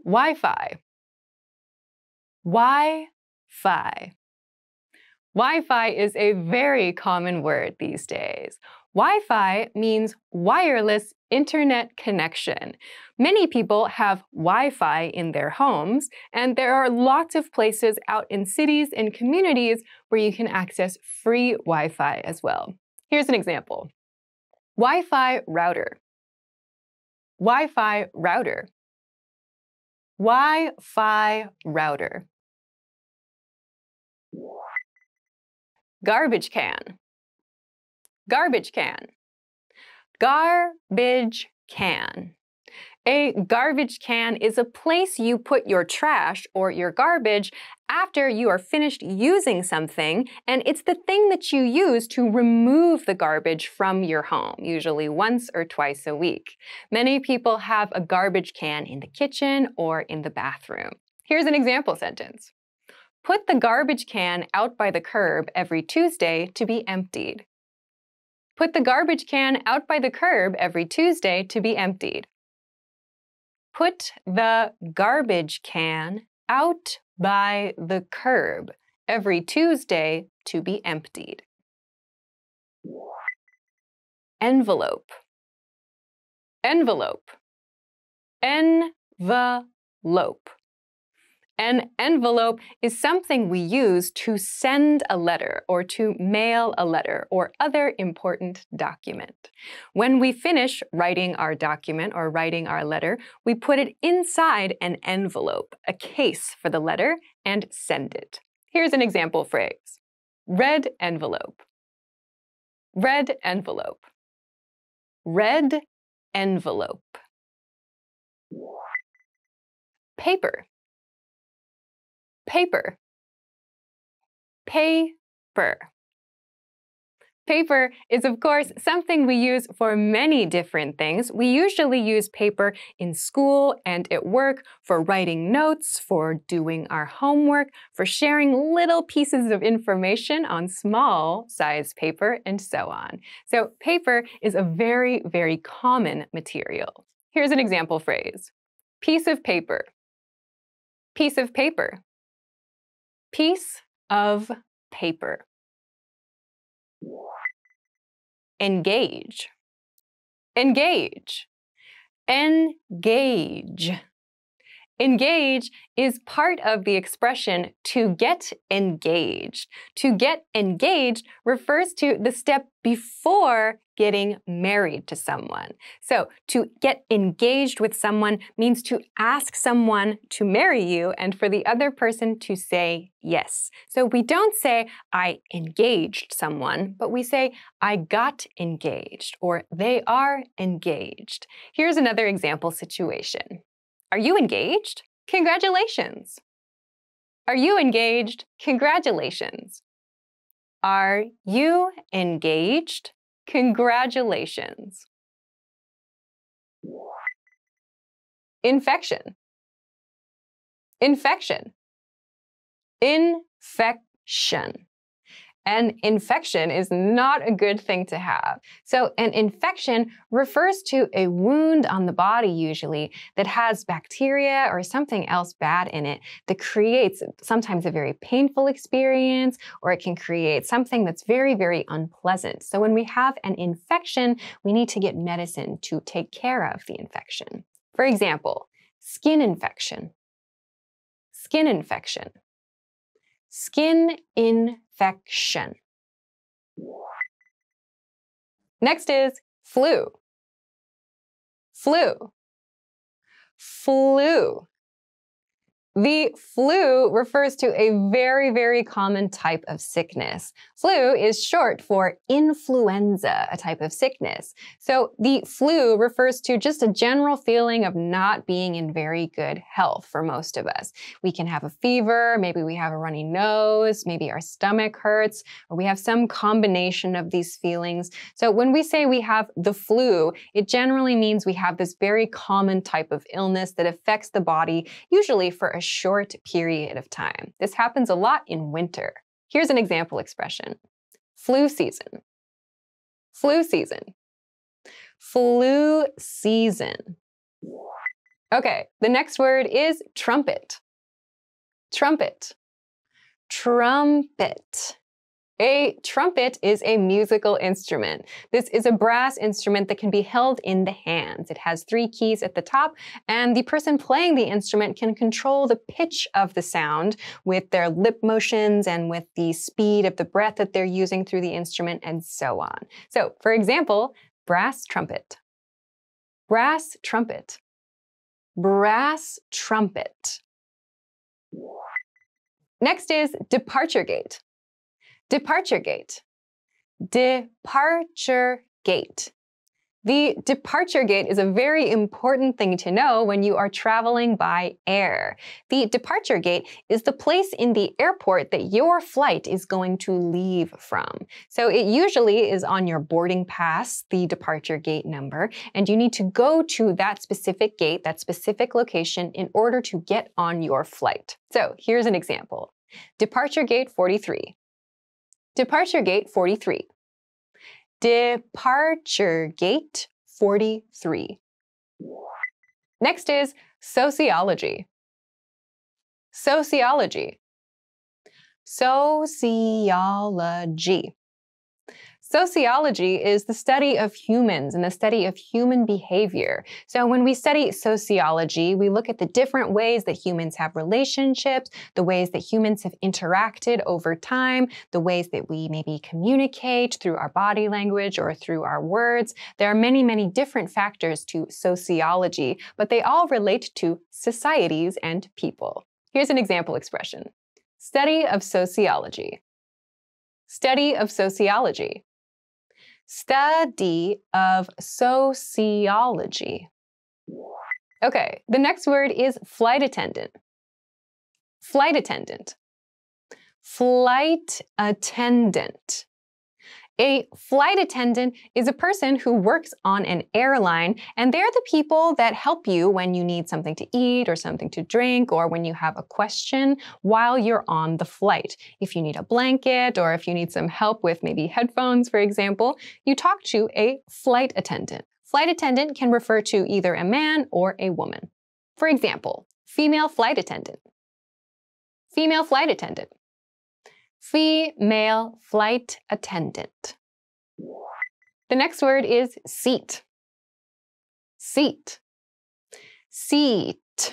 Wi-Fi. Wi-Fi. Wi-Fi is a very common word these days. Wi-Fi means wireless internet connection. Many people have Wi-Fi in their homes, and there are lots of places out in cities and communities where you can access free Wi-Fi as well. Here's an example. Wi-Fi router. Wi-Fi router. Wi-Fi router. Garbage can. Garbage can. Garbage can. A garbage can is a place you put your trash or your garbage after you are finished using something, and it's the thing that you use to remove the garbage from your home, usually once or twice a week. Many people have a garbage can in the kitchen or in the bathroom. Here's an example sentence. Put the garbage can out by the curb every Tuesday to be emptied. Put the garbage can out by the curb every Tuesday to be emptied. Put the garbage can out by the curb every Tuesday to be emptied. Envelope. Envelope. Envelope. An envelope is something we use to send a letter or to mail a letter or other important document. When we finish writing our document or writing our letter, we put it inside an envelope, a case for the letter, and send it. Here's an example phrase. Red envelope. Red envelope. Red envelope. Paper. Paper. Paper. Paper is, of course, something we use for many different things. We usually use paper in school and at work for writing notes, for doing our homework, for sharing little pieces of information on small size paper, and so on. So paper is a very, very common material. Here's an example phrase. Piece of paper. Piece of paper. Piece of paper. Engage. Engage. Engage. Engage is part of the expression to get engaged. To get engaged refers to the step before getting married to someone. So to get engaged with someone means to ask someone to marry you and for the other person to say yes. So we don't say, I engaged someone, but we say, I got engaged, or they are engaged. Here's another example situation. Are you engaged? Congratulations. Are you engaged? Congratulations. Are you engaged? Congratulations. Infection. Infection. Infection. An infection is not a good thing to have. So an infection refers to a wound on the body, usually, that has bacteria or something else bad in it that creates sometimes a very painful experience, or it can create something that's very, very unpleasant. So when we have an infection, we need to get medicine to take care of the infection. For example, skin infection. Skin infection. Skin infection. Next is flu. Flu. Flu. The flu refers to a very, very common type of sickness. Flu is short for influenza, a type of sickness. So the flu refers to just a general feeling of not being in very good health for most of us. We can have a fever, maybe we have a runny nose, maybe our stomach hurts, or we have some combination of these feelings. So when we say we have the flu, it generally means we have this very common type of illness that affects the body, usually for a short period of time. This happens a lot in winter. Here's an example expression. Flu season. Flu season. Flu season. Okay, the next word is trumpet. Trumpet. Trumpet. A trumpet is a musical instrument. This is a brass instrument that can be held in the hands. It has three keys at the top, and the person playing the instrument can control the pitch of the sound with their lip motions and with the speed of the breath that they're using through the instrument and so on. So, for example, brass trumpet. Brass trumpet. Brass trumpet. Next is departure gate. Departure gate. Departure gate. The departure gate is a very important thing to know when you are traveling by air. The departure gate is the place in the airport that your flight is going to leave from. So it usually is on your boarding pass, the departure gate number, and you need to go to that specific gate, that specific location, in order to get on your flight. So here's an example. Departure gate forty-three. Departure gate forty-three. Departure gate forty-three. Next is sociology. Sociology. Sociology. Sociology is the study of humans and the study of human behavior. So when we study sociology, we look at the different ways that humans have relationships, the ways that humans have interacted over time, the ways that we maybe communicate through our body language or through our words. There are many, many different factors to sociology, but they all relate to societies and people. Here's an example expression. Study of sociology. Study of sociology. Study of sociology. Okay, the next word is flight attendant. Flight attendant. Flight attendant. A flight attendant is a person who works on an airline, and they're the people that help you when you need something to eat or something to drink, or when you have a question while you're on the flight. If you need a blanket, or if you need some help with maybe headphones, for example, you talk to a flight attendant. Flight attendant can refer to either a man or a woman. For example, female flight attendant. Female flight attendant. Female flight attendant. The next word is seat. Seat. Seat.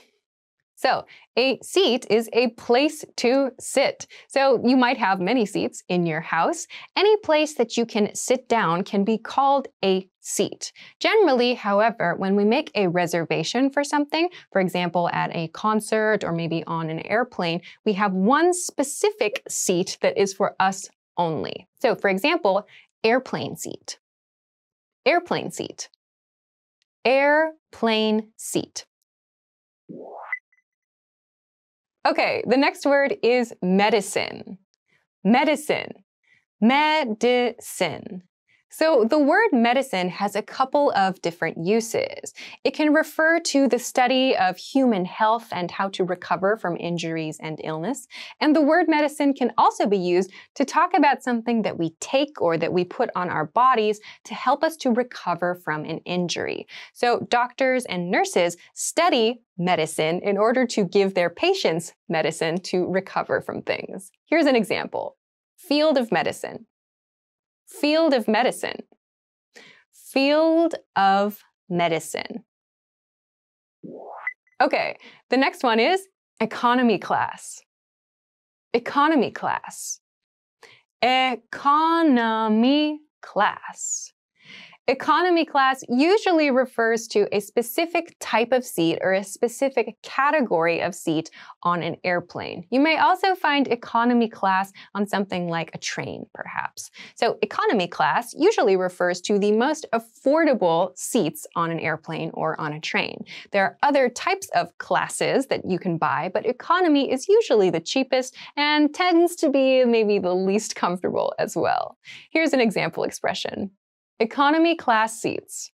So a seat is a place to sit. So you might have many seats in your house. Any place that you can sit down can be called a seat. Generally, however, when we make a reservation for something, for example, at a concert or maybe on an airplane, we have one specific seat that is for us only. So for example, airplane seat, airplane seat, airplane seat. Okay, the next word is medicine, medicine, medicine. So the word medicine has a couple of different uses. It can refer to the study of human health and how to recover from injuries and illness. And the word medicine can also be used to talk about something that we take or that we put on our bodies to help us to recover from an injury. So doctors and nurses study medicine in order to give their patients medicine to recover from things. Here's an example. Field of medicine. Field of medicine, field of medicine. Okay, the next one is economy class, economy class, economy class. Economy class usually refers to a specific type of seat or a specific category of seat on an airplane. You may also find economy class on something like a train, perhaps. So economy class usually refers to the most affordable seats on an airplane or on a train. There are other types of classes that you can buy, but economy is usually the cheapest and tends to be maybe the least comfortable as well. Here's an example expression. Economy class seats,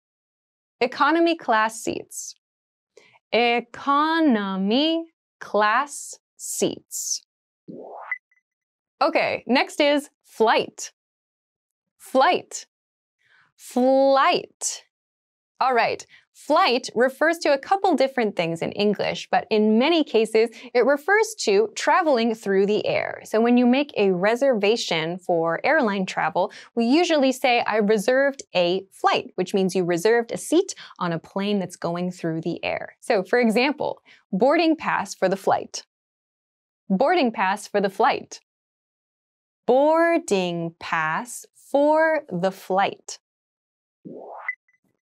economy class seats, economy class seats. Okay, next is flight, flight, flight. All right. Flight refers to a couple different things in English, but in many cases, it refers to traveling through the air. So when you make a reservation for airline travel, we usually say, I reserved a flight, which means you reserved a seat on a plane that's going through the air. So for example, boarding pass for the flight. Boarding pass for the flight. Boarding pass for the flight.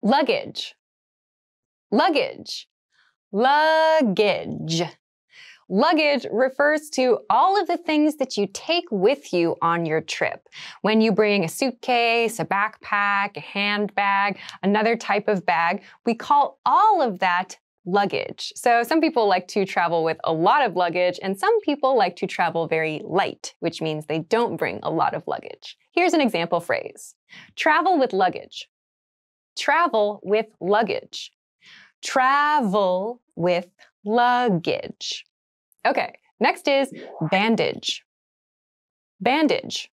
Luggage. Luggage, luggage. Luggage refers to all of the things that you take with you on your trip. When you bring a suitcase, a backpack, a handbag, another type of bag, we call all of that luggage. So some people like to travel with a lot of luggage, and some people like to travel very light, which means they don't bring a lot of luggage. Here's an example phrase. Travel with luggage. Travel with luggage. Travel with luggage. Okay, next is bandage. Bandage.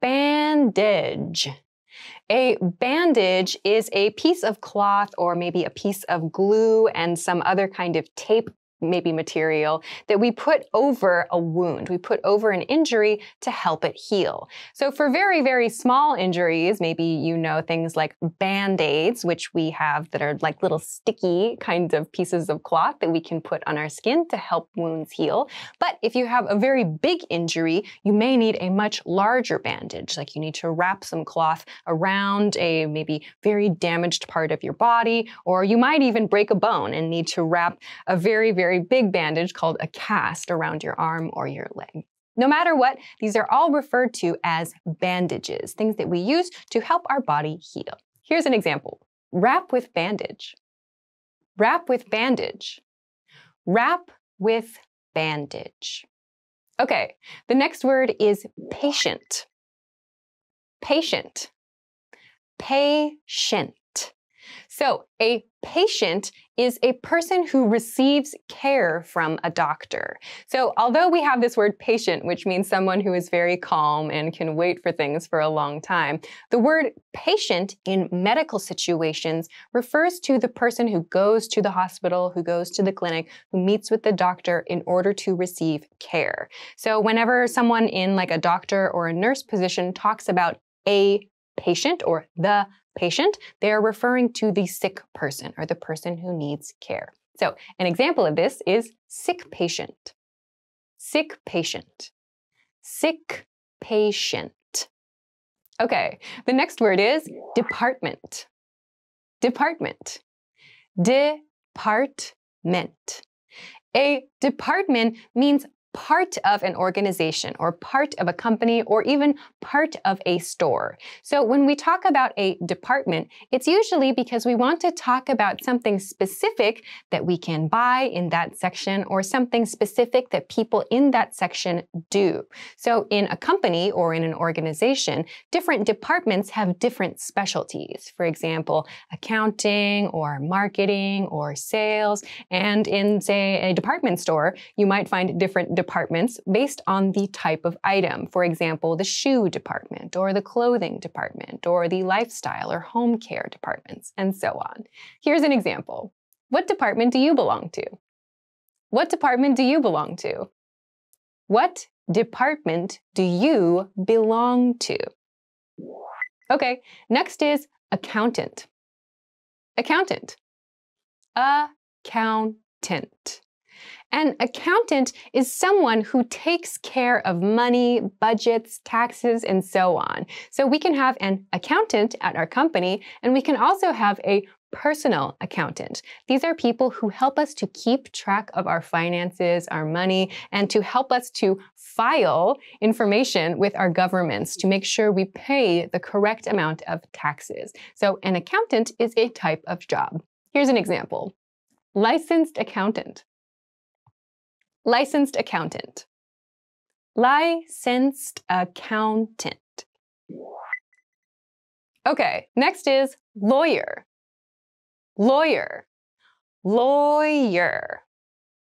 Bandage. A bandage is a piece of cloth or maybe a piece of glue and some other kind of tape, maybe material, that we put over a wound. We put over an injury to help it heal. So for very, very small injuries, maybe you know things like Band-Aids, which we have that are like little sticky kinds of pieces of cloth that we can put on our skin to help wounds heal. But if you have a very big injury, you may need a much larger bandage. Like you need to wrap some cloth around a maybe very damaged part of your body, or you might even break a bone and need to wrap a very, very Very big bandage called a cast around your arm or your leg. No matter what, these are all referred to as bandages, things that we use to help our body heal. Here's an example. Wrap with bandage. Wrap with bandage. Wrap with bandage. Okay, the next word is patient. Patient. Patient. So a patient is a person who receives care from a doctor. So although we have this word patient, which means someone who is very calm and can wait for things for a long time, the word patient in medical situations refers to the person who goes to the hospital, who goes to the clinic, who meets with the doctor in order to receive care. So whenever someone in like a doctor or a nurse position talks about a patient or the patient, they are referring to the sick person or the person who needs care. So an example of this is sick patient. Sick patient. Sick patient. Okay, the next word is department. Department. Department. A department means part of an organization or part of a company or even part of a store. So when we talk about a department, it's usually because we want to talk about something specific that we can buy in that section or something specific that people in that section do. So in a company or in an organization, different departments have different specialties. For example, accounting or marketing or sales. And in, say, a department store, you might find different departments departments based on the type of item. For example, the shoe department, or the clothing department, or the lifestyle or home care departments, and so on. Here's an example. What department do you belong to? What department do you belong to? What department do you belong to? Okay, next is accountant. Accountant. Accountant. An accountant is someone who takes care of money, budgets, taxes, and so on. So we can have an accountant at our company, and we can also have a personal accountant. These are people who help us to keep track of our finances, our money, and to help us to file information with our governments to make sure we pay the correct amount of taxes. So an accountant is a type of job. Here's an example. Licensed accountant. Licensed accountant. Licensed accountant. Okay, next is lawyer. Lawyer. Lawyer.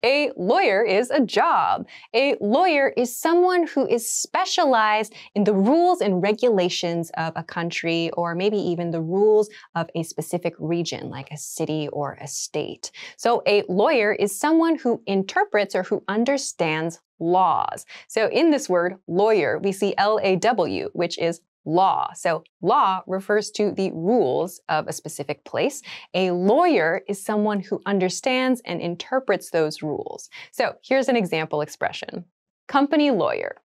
A lawyer is a job. A lawyer is someone who is specialized in the rules and regulations of a country, or maybe even the rules of a specific region, like a city or a state. So a lawyer is someone who interprets or who understands laws. So in this word, lawyer, we see L A W, which is law. So law refers to the rules of a specific place. A lawyer is someone who understands and interprets those rules. So here's an example expression. Company lawyer.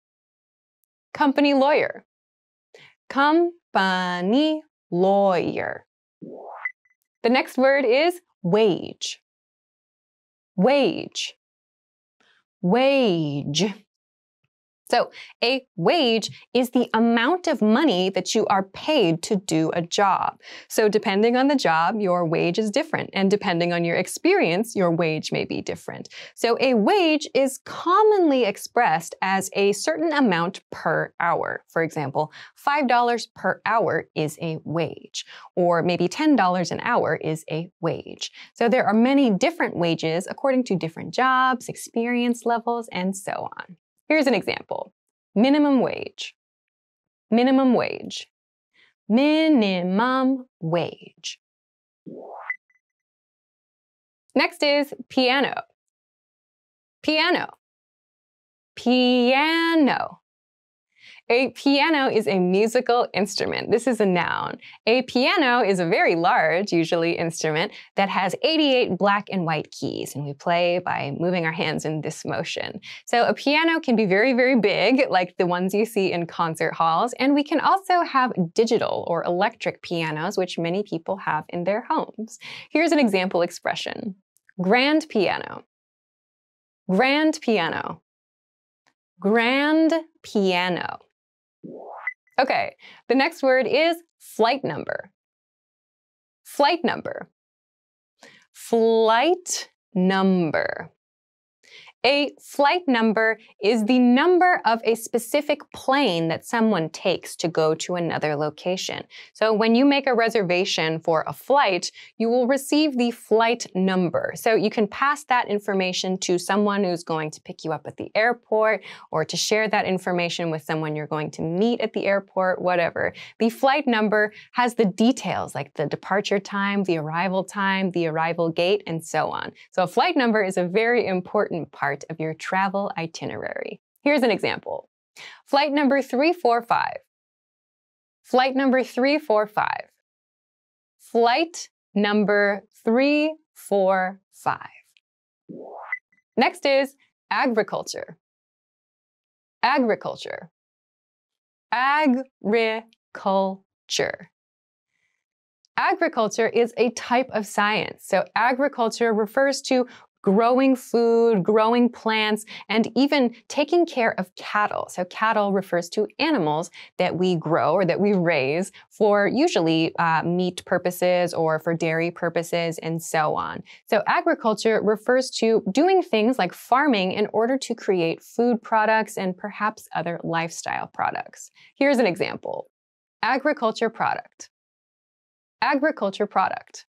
Company lawyer. Company lawyer. The next word is wage. Wage. Wage. So a wage is the amount of money that you are paid to do a job. So depending on the job, your wage is different. And depending on your experience, your wage may be different. So a wage is commonly expressed as a certain amount per hour. For example, five dollars per hour is a wage. Or maybe ten dollars an hour is a wage. So there are many different wages according to different jobs, experience levels, and so on. Here's an example. Minimum wage. Minimum wage. Minimum wage. Next is piano. Piano. Piano. A piano is a musical instrument. This is a noun. A piano is a very large, usually, instrument that has eighty-eight black and white keys, and we play by moving our hands in this motion. So a piano can be very, very big, like the ones you see in concert halls, and we can also have digital or electric pianos, which many people have in their homes. Here's an example expression. Grand piano. Grand piano. Grand piano. Okay, the next word is flight number. Flight number. Flight number. A flight number is the number of a specific plane that someone takes to go to another location. So when you make a reservation for a flight, you will receive the flight number. So you can pass that information to someone who's going to pick you up at the airport, or to share that information with someone you're going to meet at the airport, whatever. The flight number has the details like the departure time, the arrival time, the arrival gate, and so on. So a flight number is a very important part of your travel itinerary. Here's an example. Flight number three four five. Flight number three four five. Flight number three four five. Next is agriculture. Agriculture. Agriculture. Agriculture is a type of science. So agriculture refers to growing food, growing plants, and even taking care of cattle. So cattle refers to animals that we grow or that we raise for usually uh, meat purposes or for dairy purposes and so on. So agriculture refers to doing things like farming in order to create food products and perhaps other lifestyle products. Here's an example. Agriculture product. Agriculture product.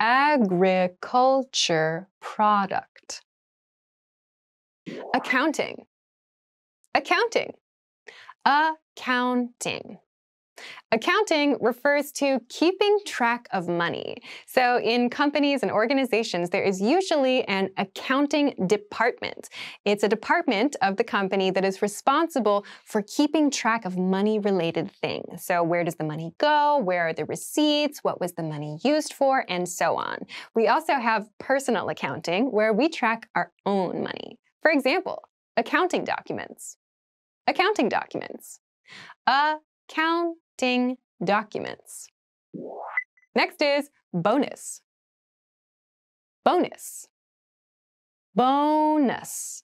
Agriculture product. Accounting. Accounting. Accounting. Accounting refers to keeping track of money. So in companies and organizations, there is usually an accounting department. It's a department of the company that is responsible for keeping track of money-related things. So where does the money go? Where are the receipts? What was the money used for? And so on. We also have personal accounting, where we track our own money. For example, accounting documents. Accounting documents. Accounting. Accounting documents. Next is bonus. Bonus. Bonus.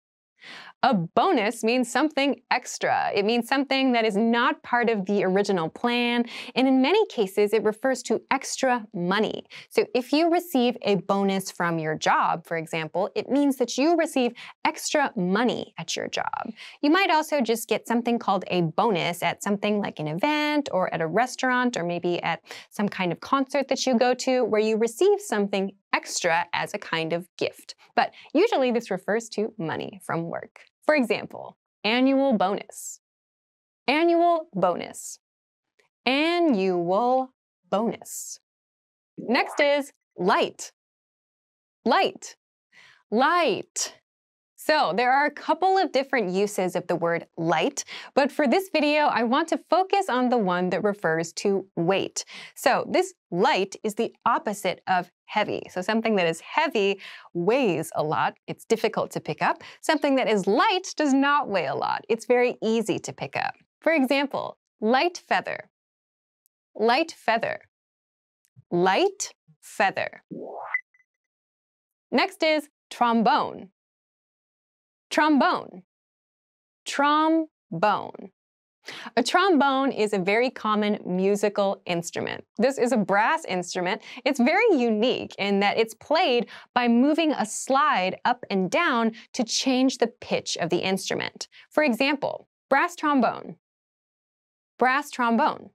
A bonus means something extra. It means something that is not part of the original plan, and in many cases it refers to extra money. So if you receive a bonus from your job, for example, it means that you receive extra money at your job. You might also just get something called a bonus at something like an event or at a restaurant or maybe at some kind of concert that you go to where you receive something extra as a kind of gift. But usually this refers to money from work. For example, annual bonus. Annual bonus. Annual bonus. Next is light. Light. Light. So there are a couple of different uses of the word light, but for this video, I want to focus on the one that refers to weight. So this light is the opposite of heavy. So something that is heavy weighs a lot. It's difficult to pick up. Something that is light does not weigh a lot. It's very easy to pick up. For example, light feather. Light feather. Light feather. Next is trombone. Trombone. Trombone. A trombone is a very common musical instrument. This is a brass instrument. It's very unique in that it's played by moving a slide up and down to change the pitch of the instrument. For example, brass trombone. Brass trombone.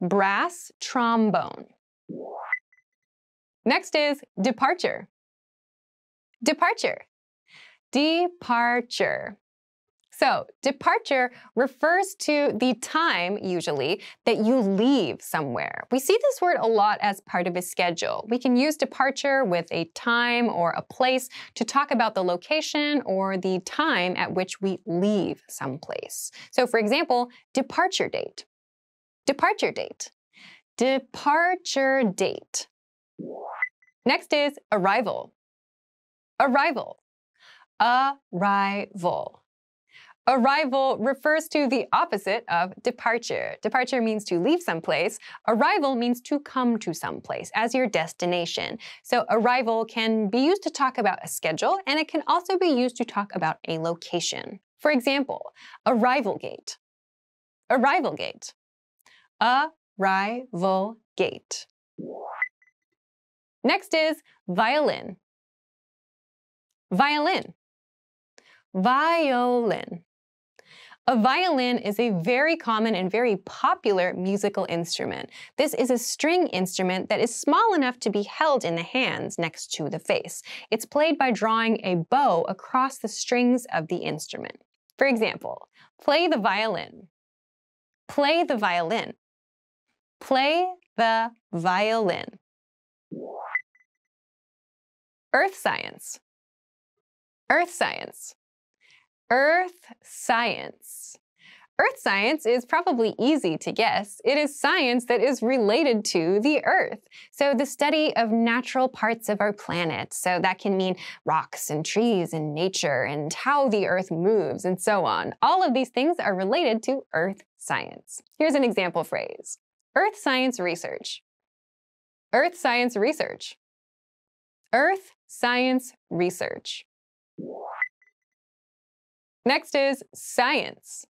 Brass trombone. Next is departure. Departure. Departure. So departure refers to the time, usually, that you leave somewhere. We see this word a lot as part of a schedule. We can use departure with a time or a place to talk about the location or the time at which we leave someplace. So for example, departure date. Departure date. Departure date. Next is arrival. Arrival. Arrival. Arrival refers to the opposite of departure. Departure means to leave someplace. Arrival means to come to someplace as your destination. So arrival can be used to talk about a schedule, and it can also be used to talk about a location. For example, arrival gate. Arrival gate. Arrival gate. Next is violin. Violin. Violin. A violin is a very common and very popular musical instrument. This is a string instrument that is small enough to be held in the hands next to the face. It's played by drawing a bow across the strings of the instrument. For example, play the violin. Play the violin. Play the violin. Earth science. Earth science. Earth science. Earth science is probably easy to guess. It is science that is related to the Earth. So the study of natural parts of our planet. So that can mean rocks and trees and nature and how the Earth moves and so on. All of these things are related to Earth science. Here's an example phrase. Earth science research. Earth science research. Earth science research. Next is science.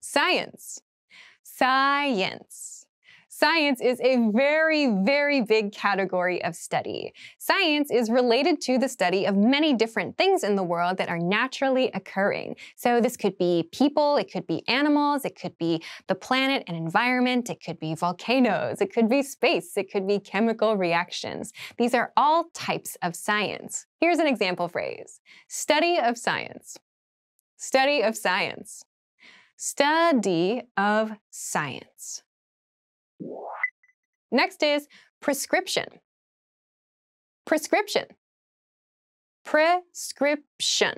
Science. Science. Science is a very, very big category of study. Science is related to the study of many different things in the world that are naturally occurring. So this could be people, it could be animals, it could be the planet and environment, it could be volcanoes, it could be space, it could be chemical reactions. These are all types of science. Here's an example phrase. Study of science. Study of science. Study of science. Next is prescription. Prescription. Prescription.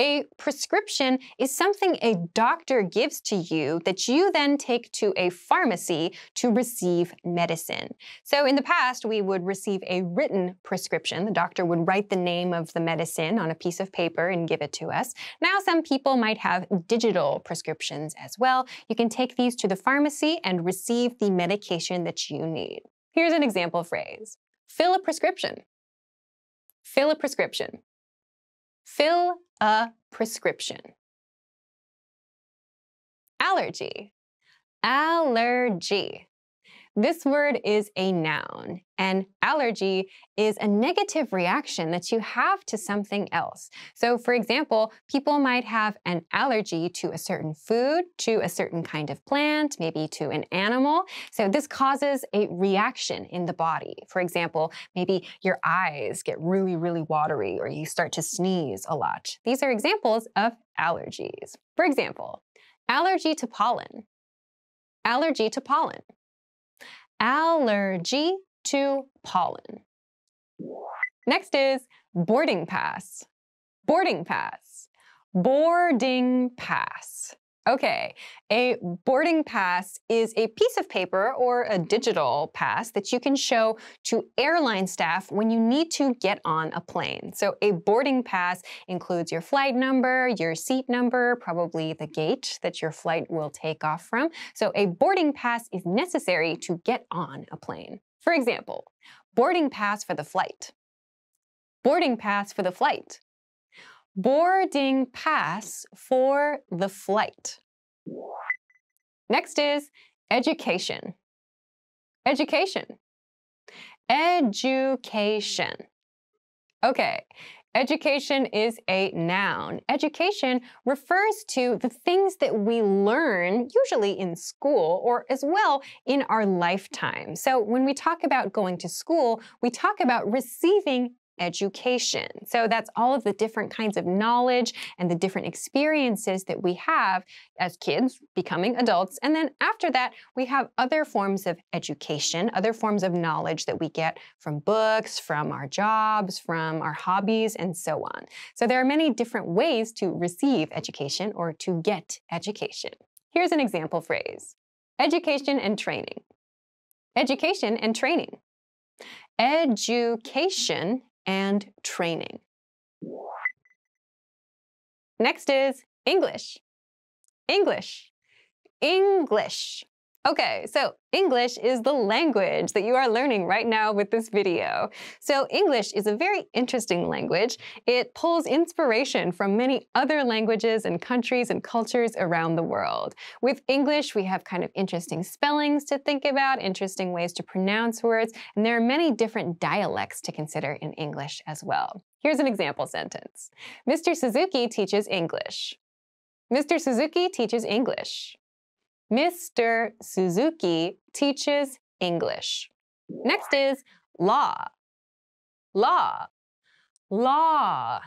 A prescription is something a doctor gives to you that you then take to a pharmacy to receive medicine. So in the past, we would receive a written prescription. The doctor would write the name of the medicine on a piece of paper and give it to us. Now some people might have digital prescriptions as well. You can take these to the pharmacy and receive the medication that you need. Here's an example phrase. Fill a prescription. Fill a prescription. Fill a prescription. Allergy. Allergy. This word is a noun, and allergy is a negative reaction that you have to something else. So for example, people might have an allergy to a certain food, to a certain kind of plant, maybe to an animal. So this causes a reaction in the body. For example, maybe your eyes get really, really watery, or you start to sneeze a lot. These are examples of allergies. For example, allergy to pollen. Allergy to pollen. Allergy to pollen. Next is boarding pass. Boarding pass. Boarding pass. Okay, a boarding pass is a piece of paper or a digital pass that you can show to airline staff when you need to get on a plane. So a boarding pass includes your flight number, your seat number, probably the gate that your flight will take off from. So a boarding pass is necessary to get on a plane. For example, boarding pass for the flight. Boarding pass for the flight. Boarding pass for the flight. Next is education. Education. Education. Okay. Education is a noun. Education refers to the things that we learn, usually in school, or as well in our lifetime. So when we talk about going to school, we talk about receiving education. So that's all of the different kinds of knowledge and the different experiences that we have as kids becoming adults. And then after that, we have other forms of education, other forms of knowledge that we get from books, from our jobs, from our hobbies, and so on. So there are many different ways to receive education or to get education. Here's an example phrase. Education and training. Education and training. Education and training. Next is English. English. English. Okay, so English is the language that you are learning right now with this video. So English is a very interesting language. It pulls inspiration from many other languages and countries and cultures around the world. With English, we have kind of interesting spellings to think about, interesting ways to pronounce words, and there are many different dialects to consider in English as well. Here's an example sentence. Mister Suzuki teaches English. Mister Suzuki teaches English. Mister Suzuki teaches English. Next is law. Law. Law.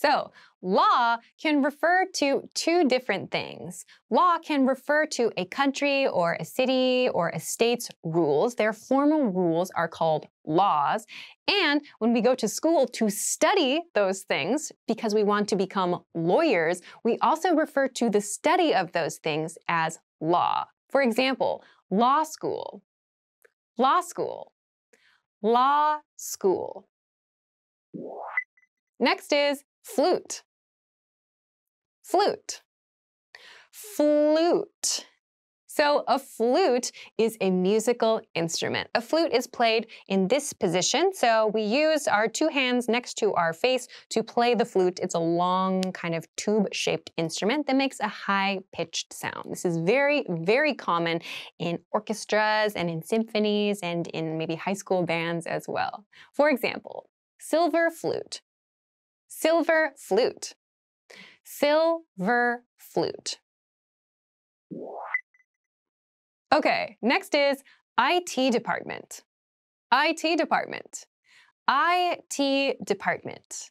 So law can refer to two different things. Law can refer to a country or a city or a state's rules. Their formal rules are called laws. And when we go to school to study those things, because we want to become lawyers, we also refer to the study of those things as law. For example, law school, law school, law school. Next is flute, flute, flute. So a flute is a musical instrument. A flute is played in this position. So we use our two hands next to our face to play the flute. It's a long kind of tube-shaped instrument that makes a high-pitched sound. This is very, very common in orchestras and in symphonies and in maybe high school bands as well. For example, silver flute, silver flute, silver flute. Okay, next is I T department, I T department, I T department.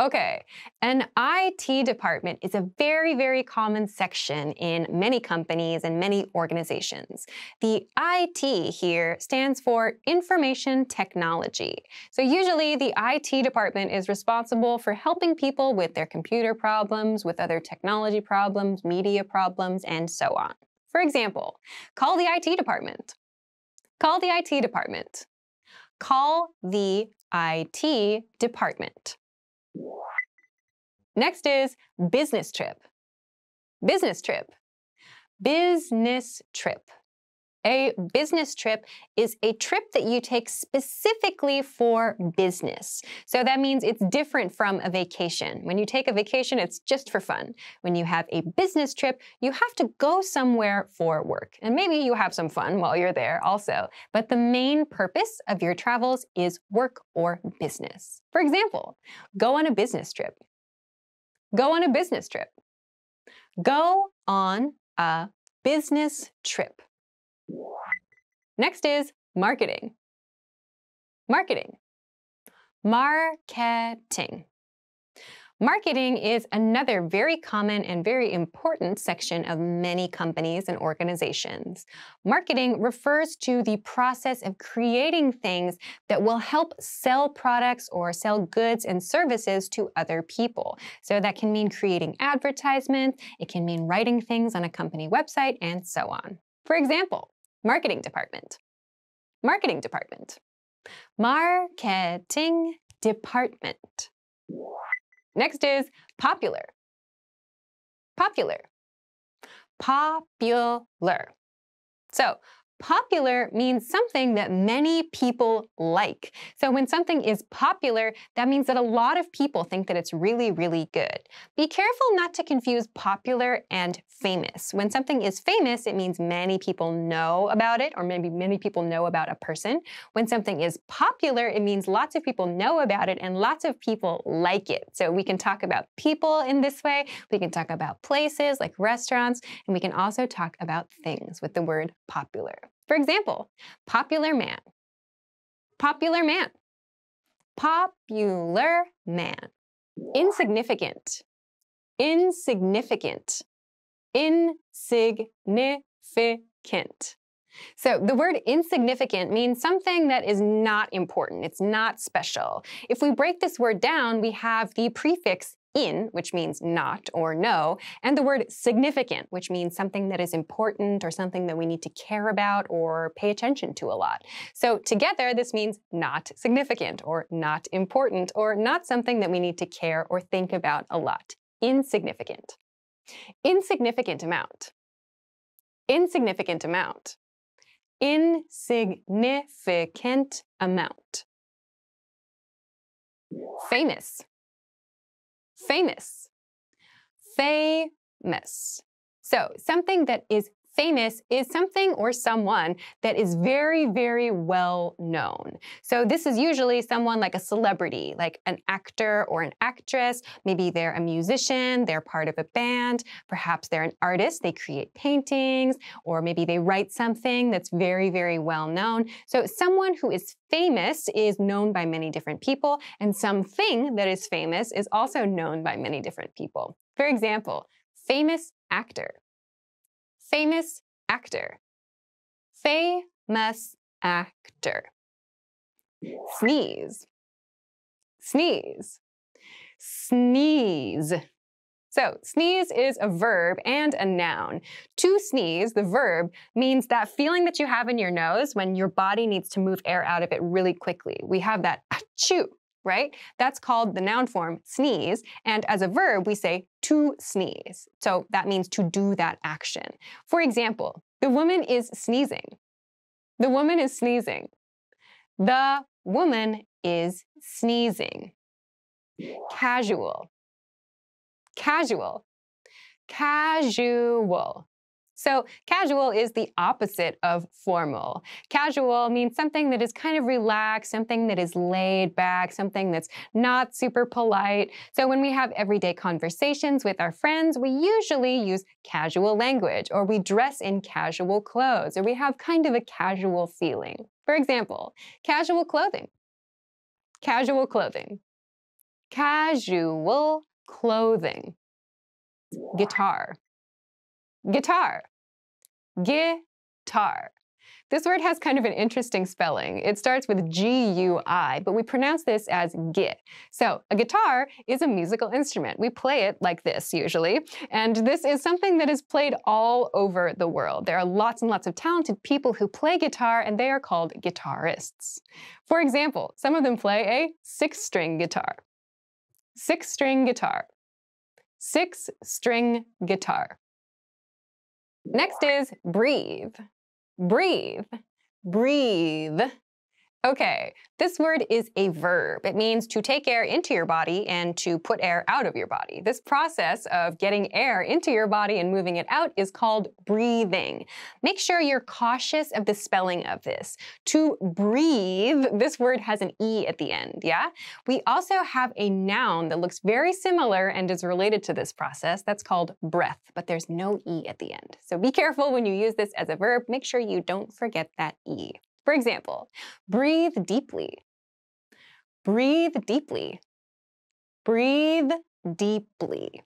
Okay, an I T department is a very, very common section in many companies and many organizations. The I T here stands for information technology. So usually the I T department is responsible for helping people with their computer problems, with other technology problems, media problems, and so on. For example, call the I T department, call the I T department, call the I T department. Next is business trip, business trip, business trip. A business trip is a trip that you take specifically for business. So that means it's different from a vacation. When you take a vacation, it's just for fun. When you have a business trip, you have to go somewhere for work. And maybe you have some fun while you're there also. But the main purpose of your travels is work or business. For example, go on a business trip. Go on a business trip. Go on a business trip. Next is marketing, marketing, marketing. Marketing is another very common and very important section of many companies and organizations. Marketing refers to the process of creating things that will help sell products or sell goods and services to other people. So that can mean creating advertisements, it can mean writing things on a company website, and so on. For example, marketing department, marketing department, marketing department. Next is popular, popular, popular. So popular means something that many people like. So when something is popular, that means that a lot of people think that it's really, really good. Be careful not to confuse popular and famous. When something is famous, it means many people know about it, or maybe many people know about a person. When something is popular, it means lots of people know about it and lots of people like it. So we can talk about people in this way. We can talk about places like restaurants, and we can also talk about things with the word popular. For example, popular man, popular man, popular man. Insignificant, insignificant, insignificant. So the word insignificant means something that is not important, it's not special. If we break this word down, we have the prefix in, which means not or no, and the word significant, which means something that is important or something that we need to care about or pay attention to a lot. So together, this means not significant or not important or not something that we need to care or think about a lot. Insignificant. Insignificant amount. Insignificant amount. Insignificant amount. Famous. Famous, famous. So something that is Famous is something or someone that is very, very well known. So this is usually someone like a celebrity, like an actor or an actress. Maybe they're a musician, they're part of a band, perhaps they're an artist, they create paintings, or maybe they write something that's very, very well known. So someone who is famous is known by many different people, and something that is famous is also known by many different people. For example, famous actor. Famous actor. Famous actor. Sneeze. Sneeze. Sneeze. So sneeze is a verb and a noun. To sneeze, the verb, means that feeling that you have in your nose when your body needs to move air out of it really quickly. We have that achoo, right? That's called the noun form sneeze, and as a verb we say to sneeze. So that means to do that action. For example, the woman is sneezing. The woman is sneezing. The woman is sneezing. Casual. Casual. Casual. So casual is the opposite of formal. Casual means something that is kind of relaxed, something that is laid back, something that's not super polite. So when we have everyday conversations with our friends, we usually use casual language, or we dress in casual clothes, or we have kind of a casual feeling. For example, casual clothing. Casual clothing. Casual clothing. Guitar. Guitar. Guitar. This word has kind of an interesting spelling. It starts with G U I, but we pronounce this as git. So a guitar is a musical instrument. We play it like this usually, and this is something that is played all over the world. There are lots and lots of talented people who play guitar, and they are called guitarists. For example, some of them play a six-string guitar. Six-string guitar. Six-string guitar. Next is breathe. Breathe. Breathe. Okay, this word is a verb. It means to take air into your body and to put air out of your body. This process of getting air into your body and moving it out is called breathing. Make sure you're cautious of the spelling of this. To breathe, this word has an E at the end, yeah? We also have a noun that looks very similar and is related to this process. That's called breath, but there's no E at the end. So be careful when you use this as a verb. Make sure you don't forget that E. For example, breathe deeply. Breathe deeply. Breathe deeply.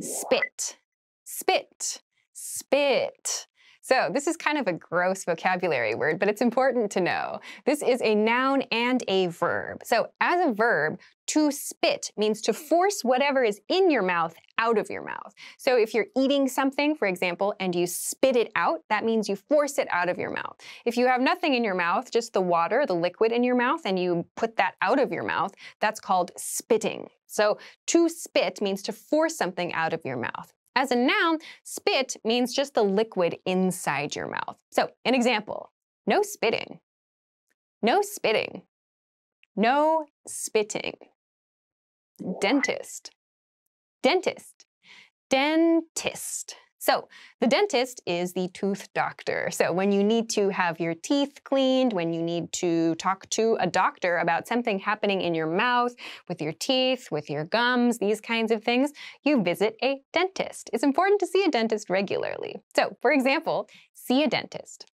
Spit. Spit. Spit. So this is kind of a gross vocabulary word, but it's important to know. This is a noun and a verb. So as a verb, to spit means to force whatever is in your mouth out of your mouth. So if you're eating something, for example, and you spit it out, that means you force it out of your mouth. If you have nothing in your mouth, just the water, the liquid in your mouth, and you put that out of your mouth, that's called spitting. So to spit means to force something out of your mouth. As a noun, spit means just the liquid inside your mouth. So an example, no spitting, no spitting, no spitting. Dentist, dentist, dentist. So the dentist is the tooth doctor. So when you need to have your teeth cleaned, when you need to talk to a doctor about something happening in your mouth, with your teeth, with your gums, these kinds of things, you visit a dentist. It's important to see a dentist regularly. So for example, see a dentist.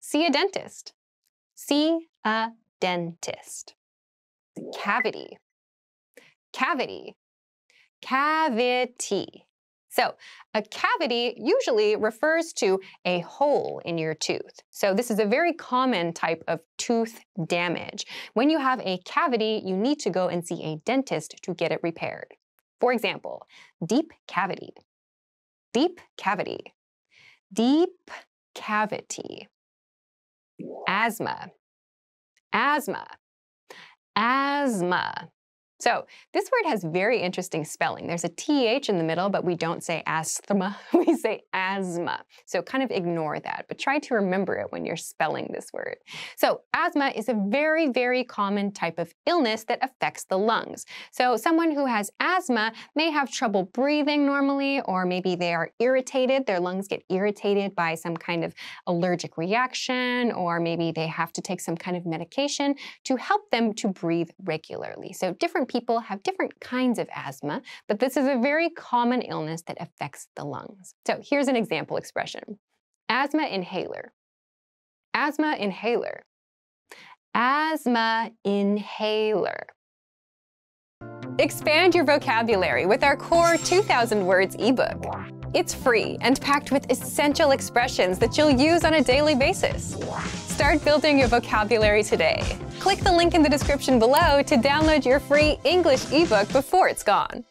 See a dentist. See a dentist. Cavity. Cavity. Cavity. So a cavity usually refers to a hole in your tooth. So this is a very common type of tooth damage. When you have a cavity, you need to go and see a dentist to get it repaired. For example, deep cavity, deep cavity, deep cavity, asthma, asthma, asthma. So this word has very interesting spelling. There's a T H in the middle, but we don't say asthma, we say asthma. So kind of ignore that, but try to remember it when you're spelling this word. So asthma is a very, very common type of illness that affects the lungs. So someone who has asthma may have trouble breathing normally, or maybe they are irritated, their lungs get irritated by some kind of allergic reaction, or maybe they have to take some kind of medication to help them to breathe regularly. So different people have different kinds of asthma, but this is a very common illness that affects the lungs. So here's an example expression. Asthma inhaler. Asthma inhaler. Asthma inhaler. Expand your vocabulary with our core two thousand words ebook. It's free and packed with essential expressions that you'll use on a daily basis. Start building your vocabulary today. Click the link in the description below to download your free English ebook before it's gone.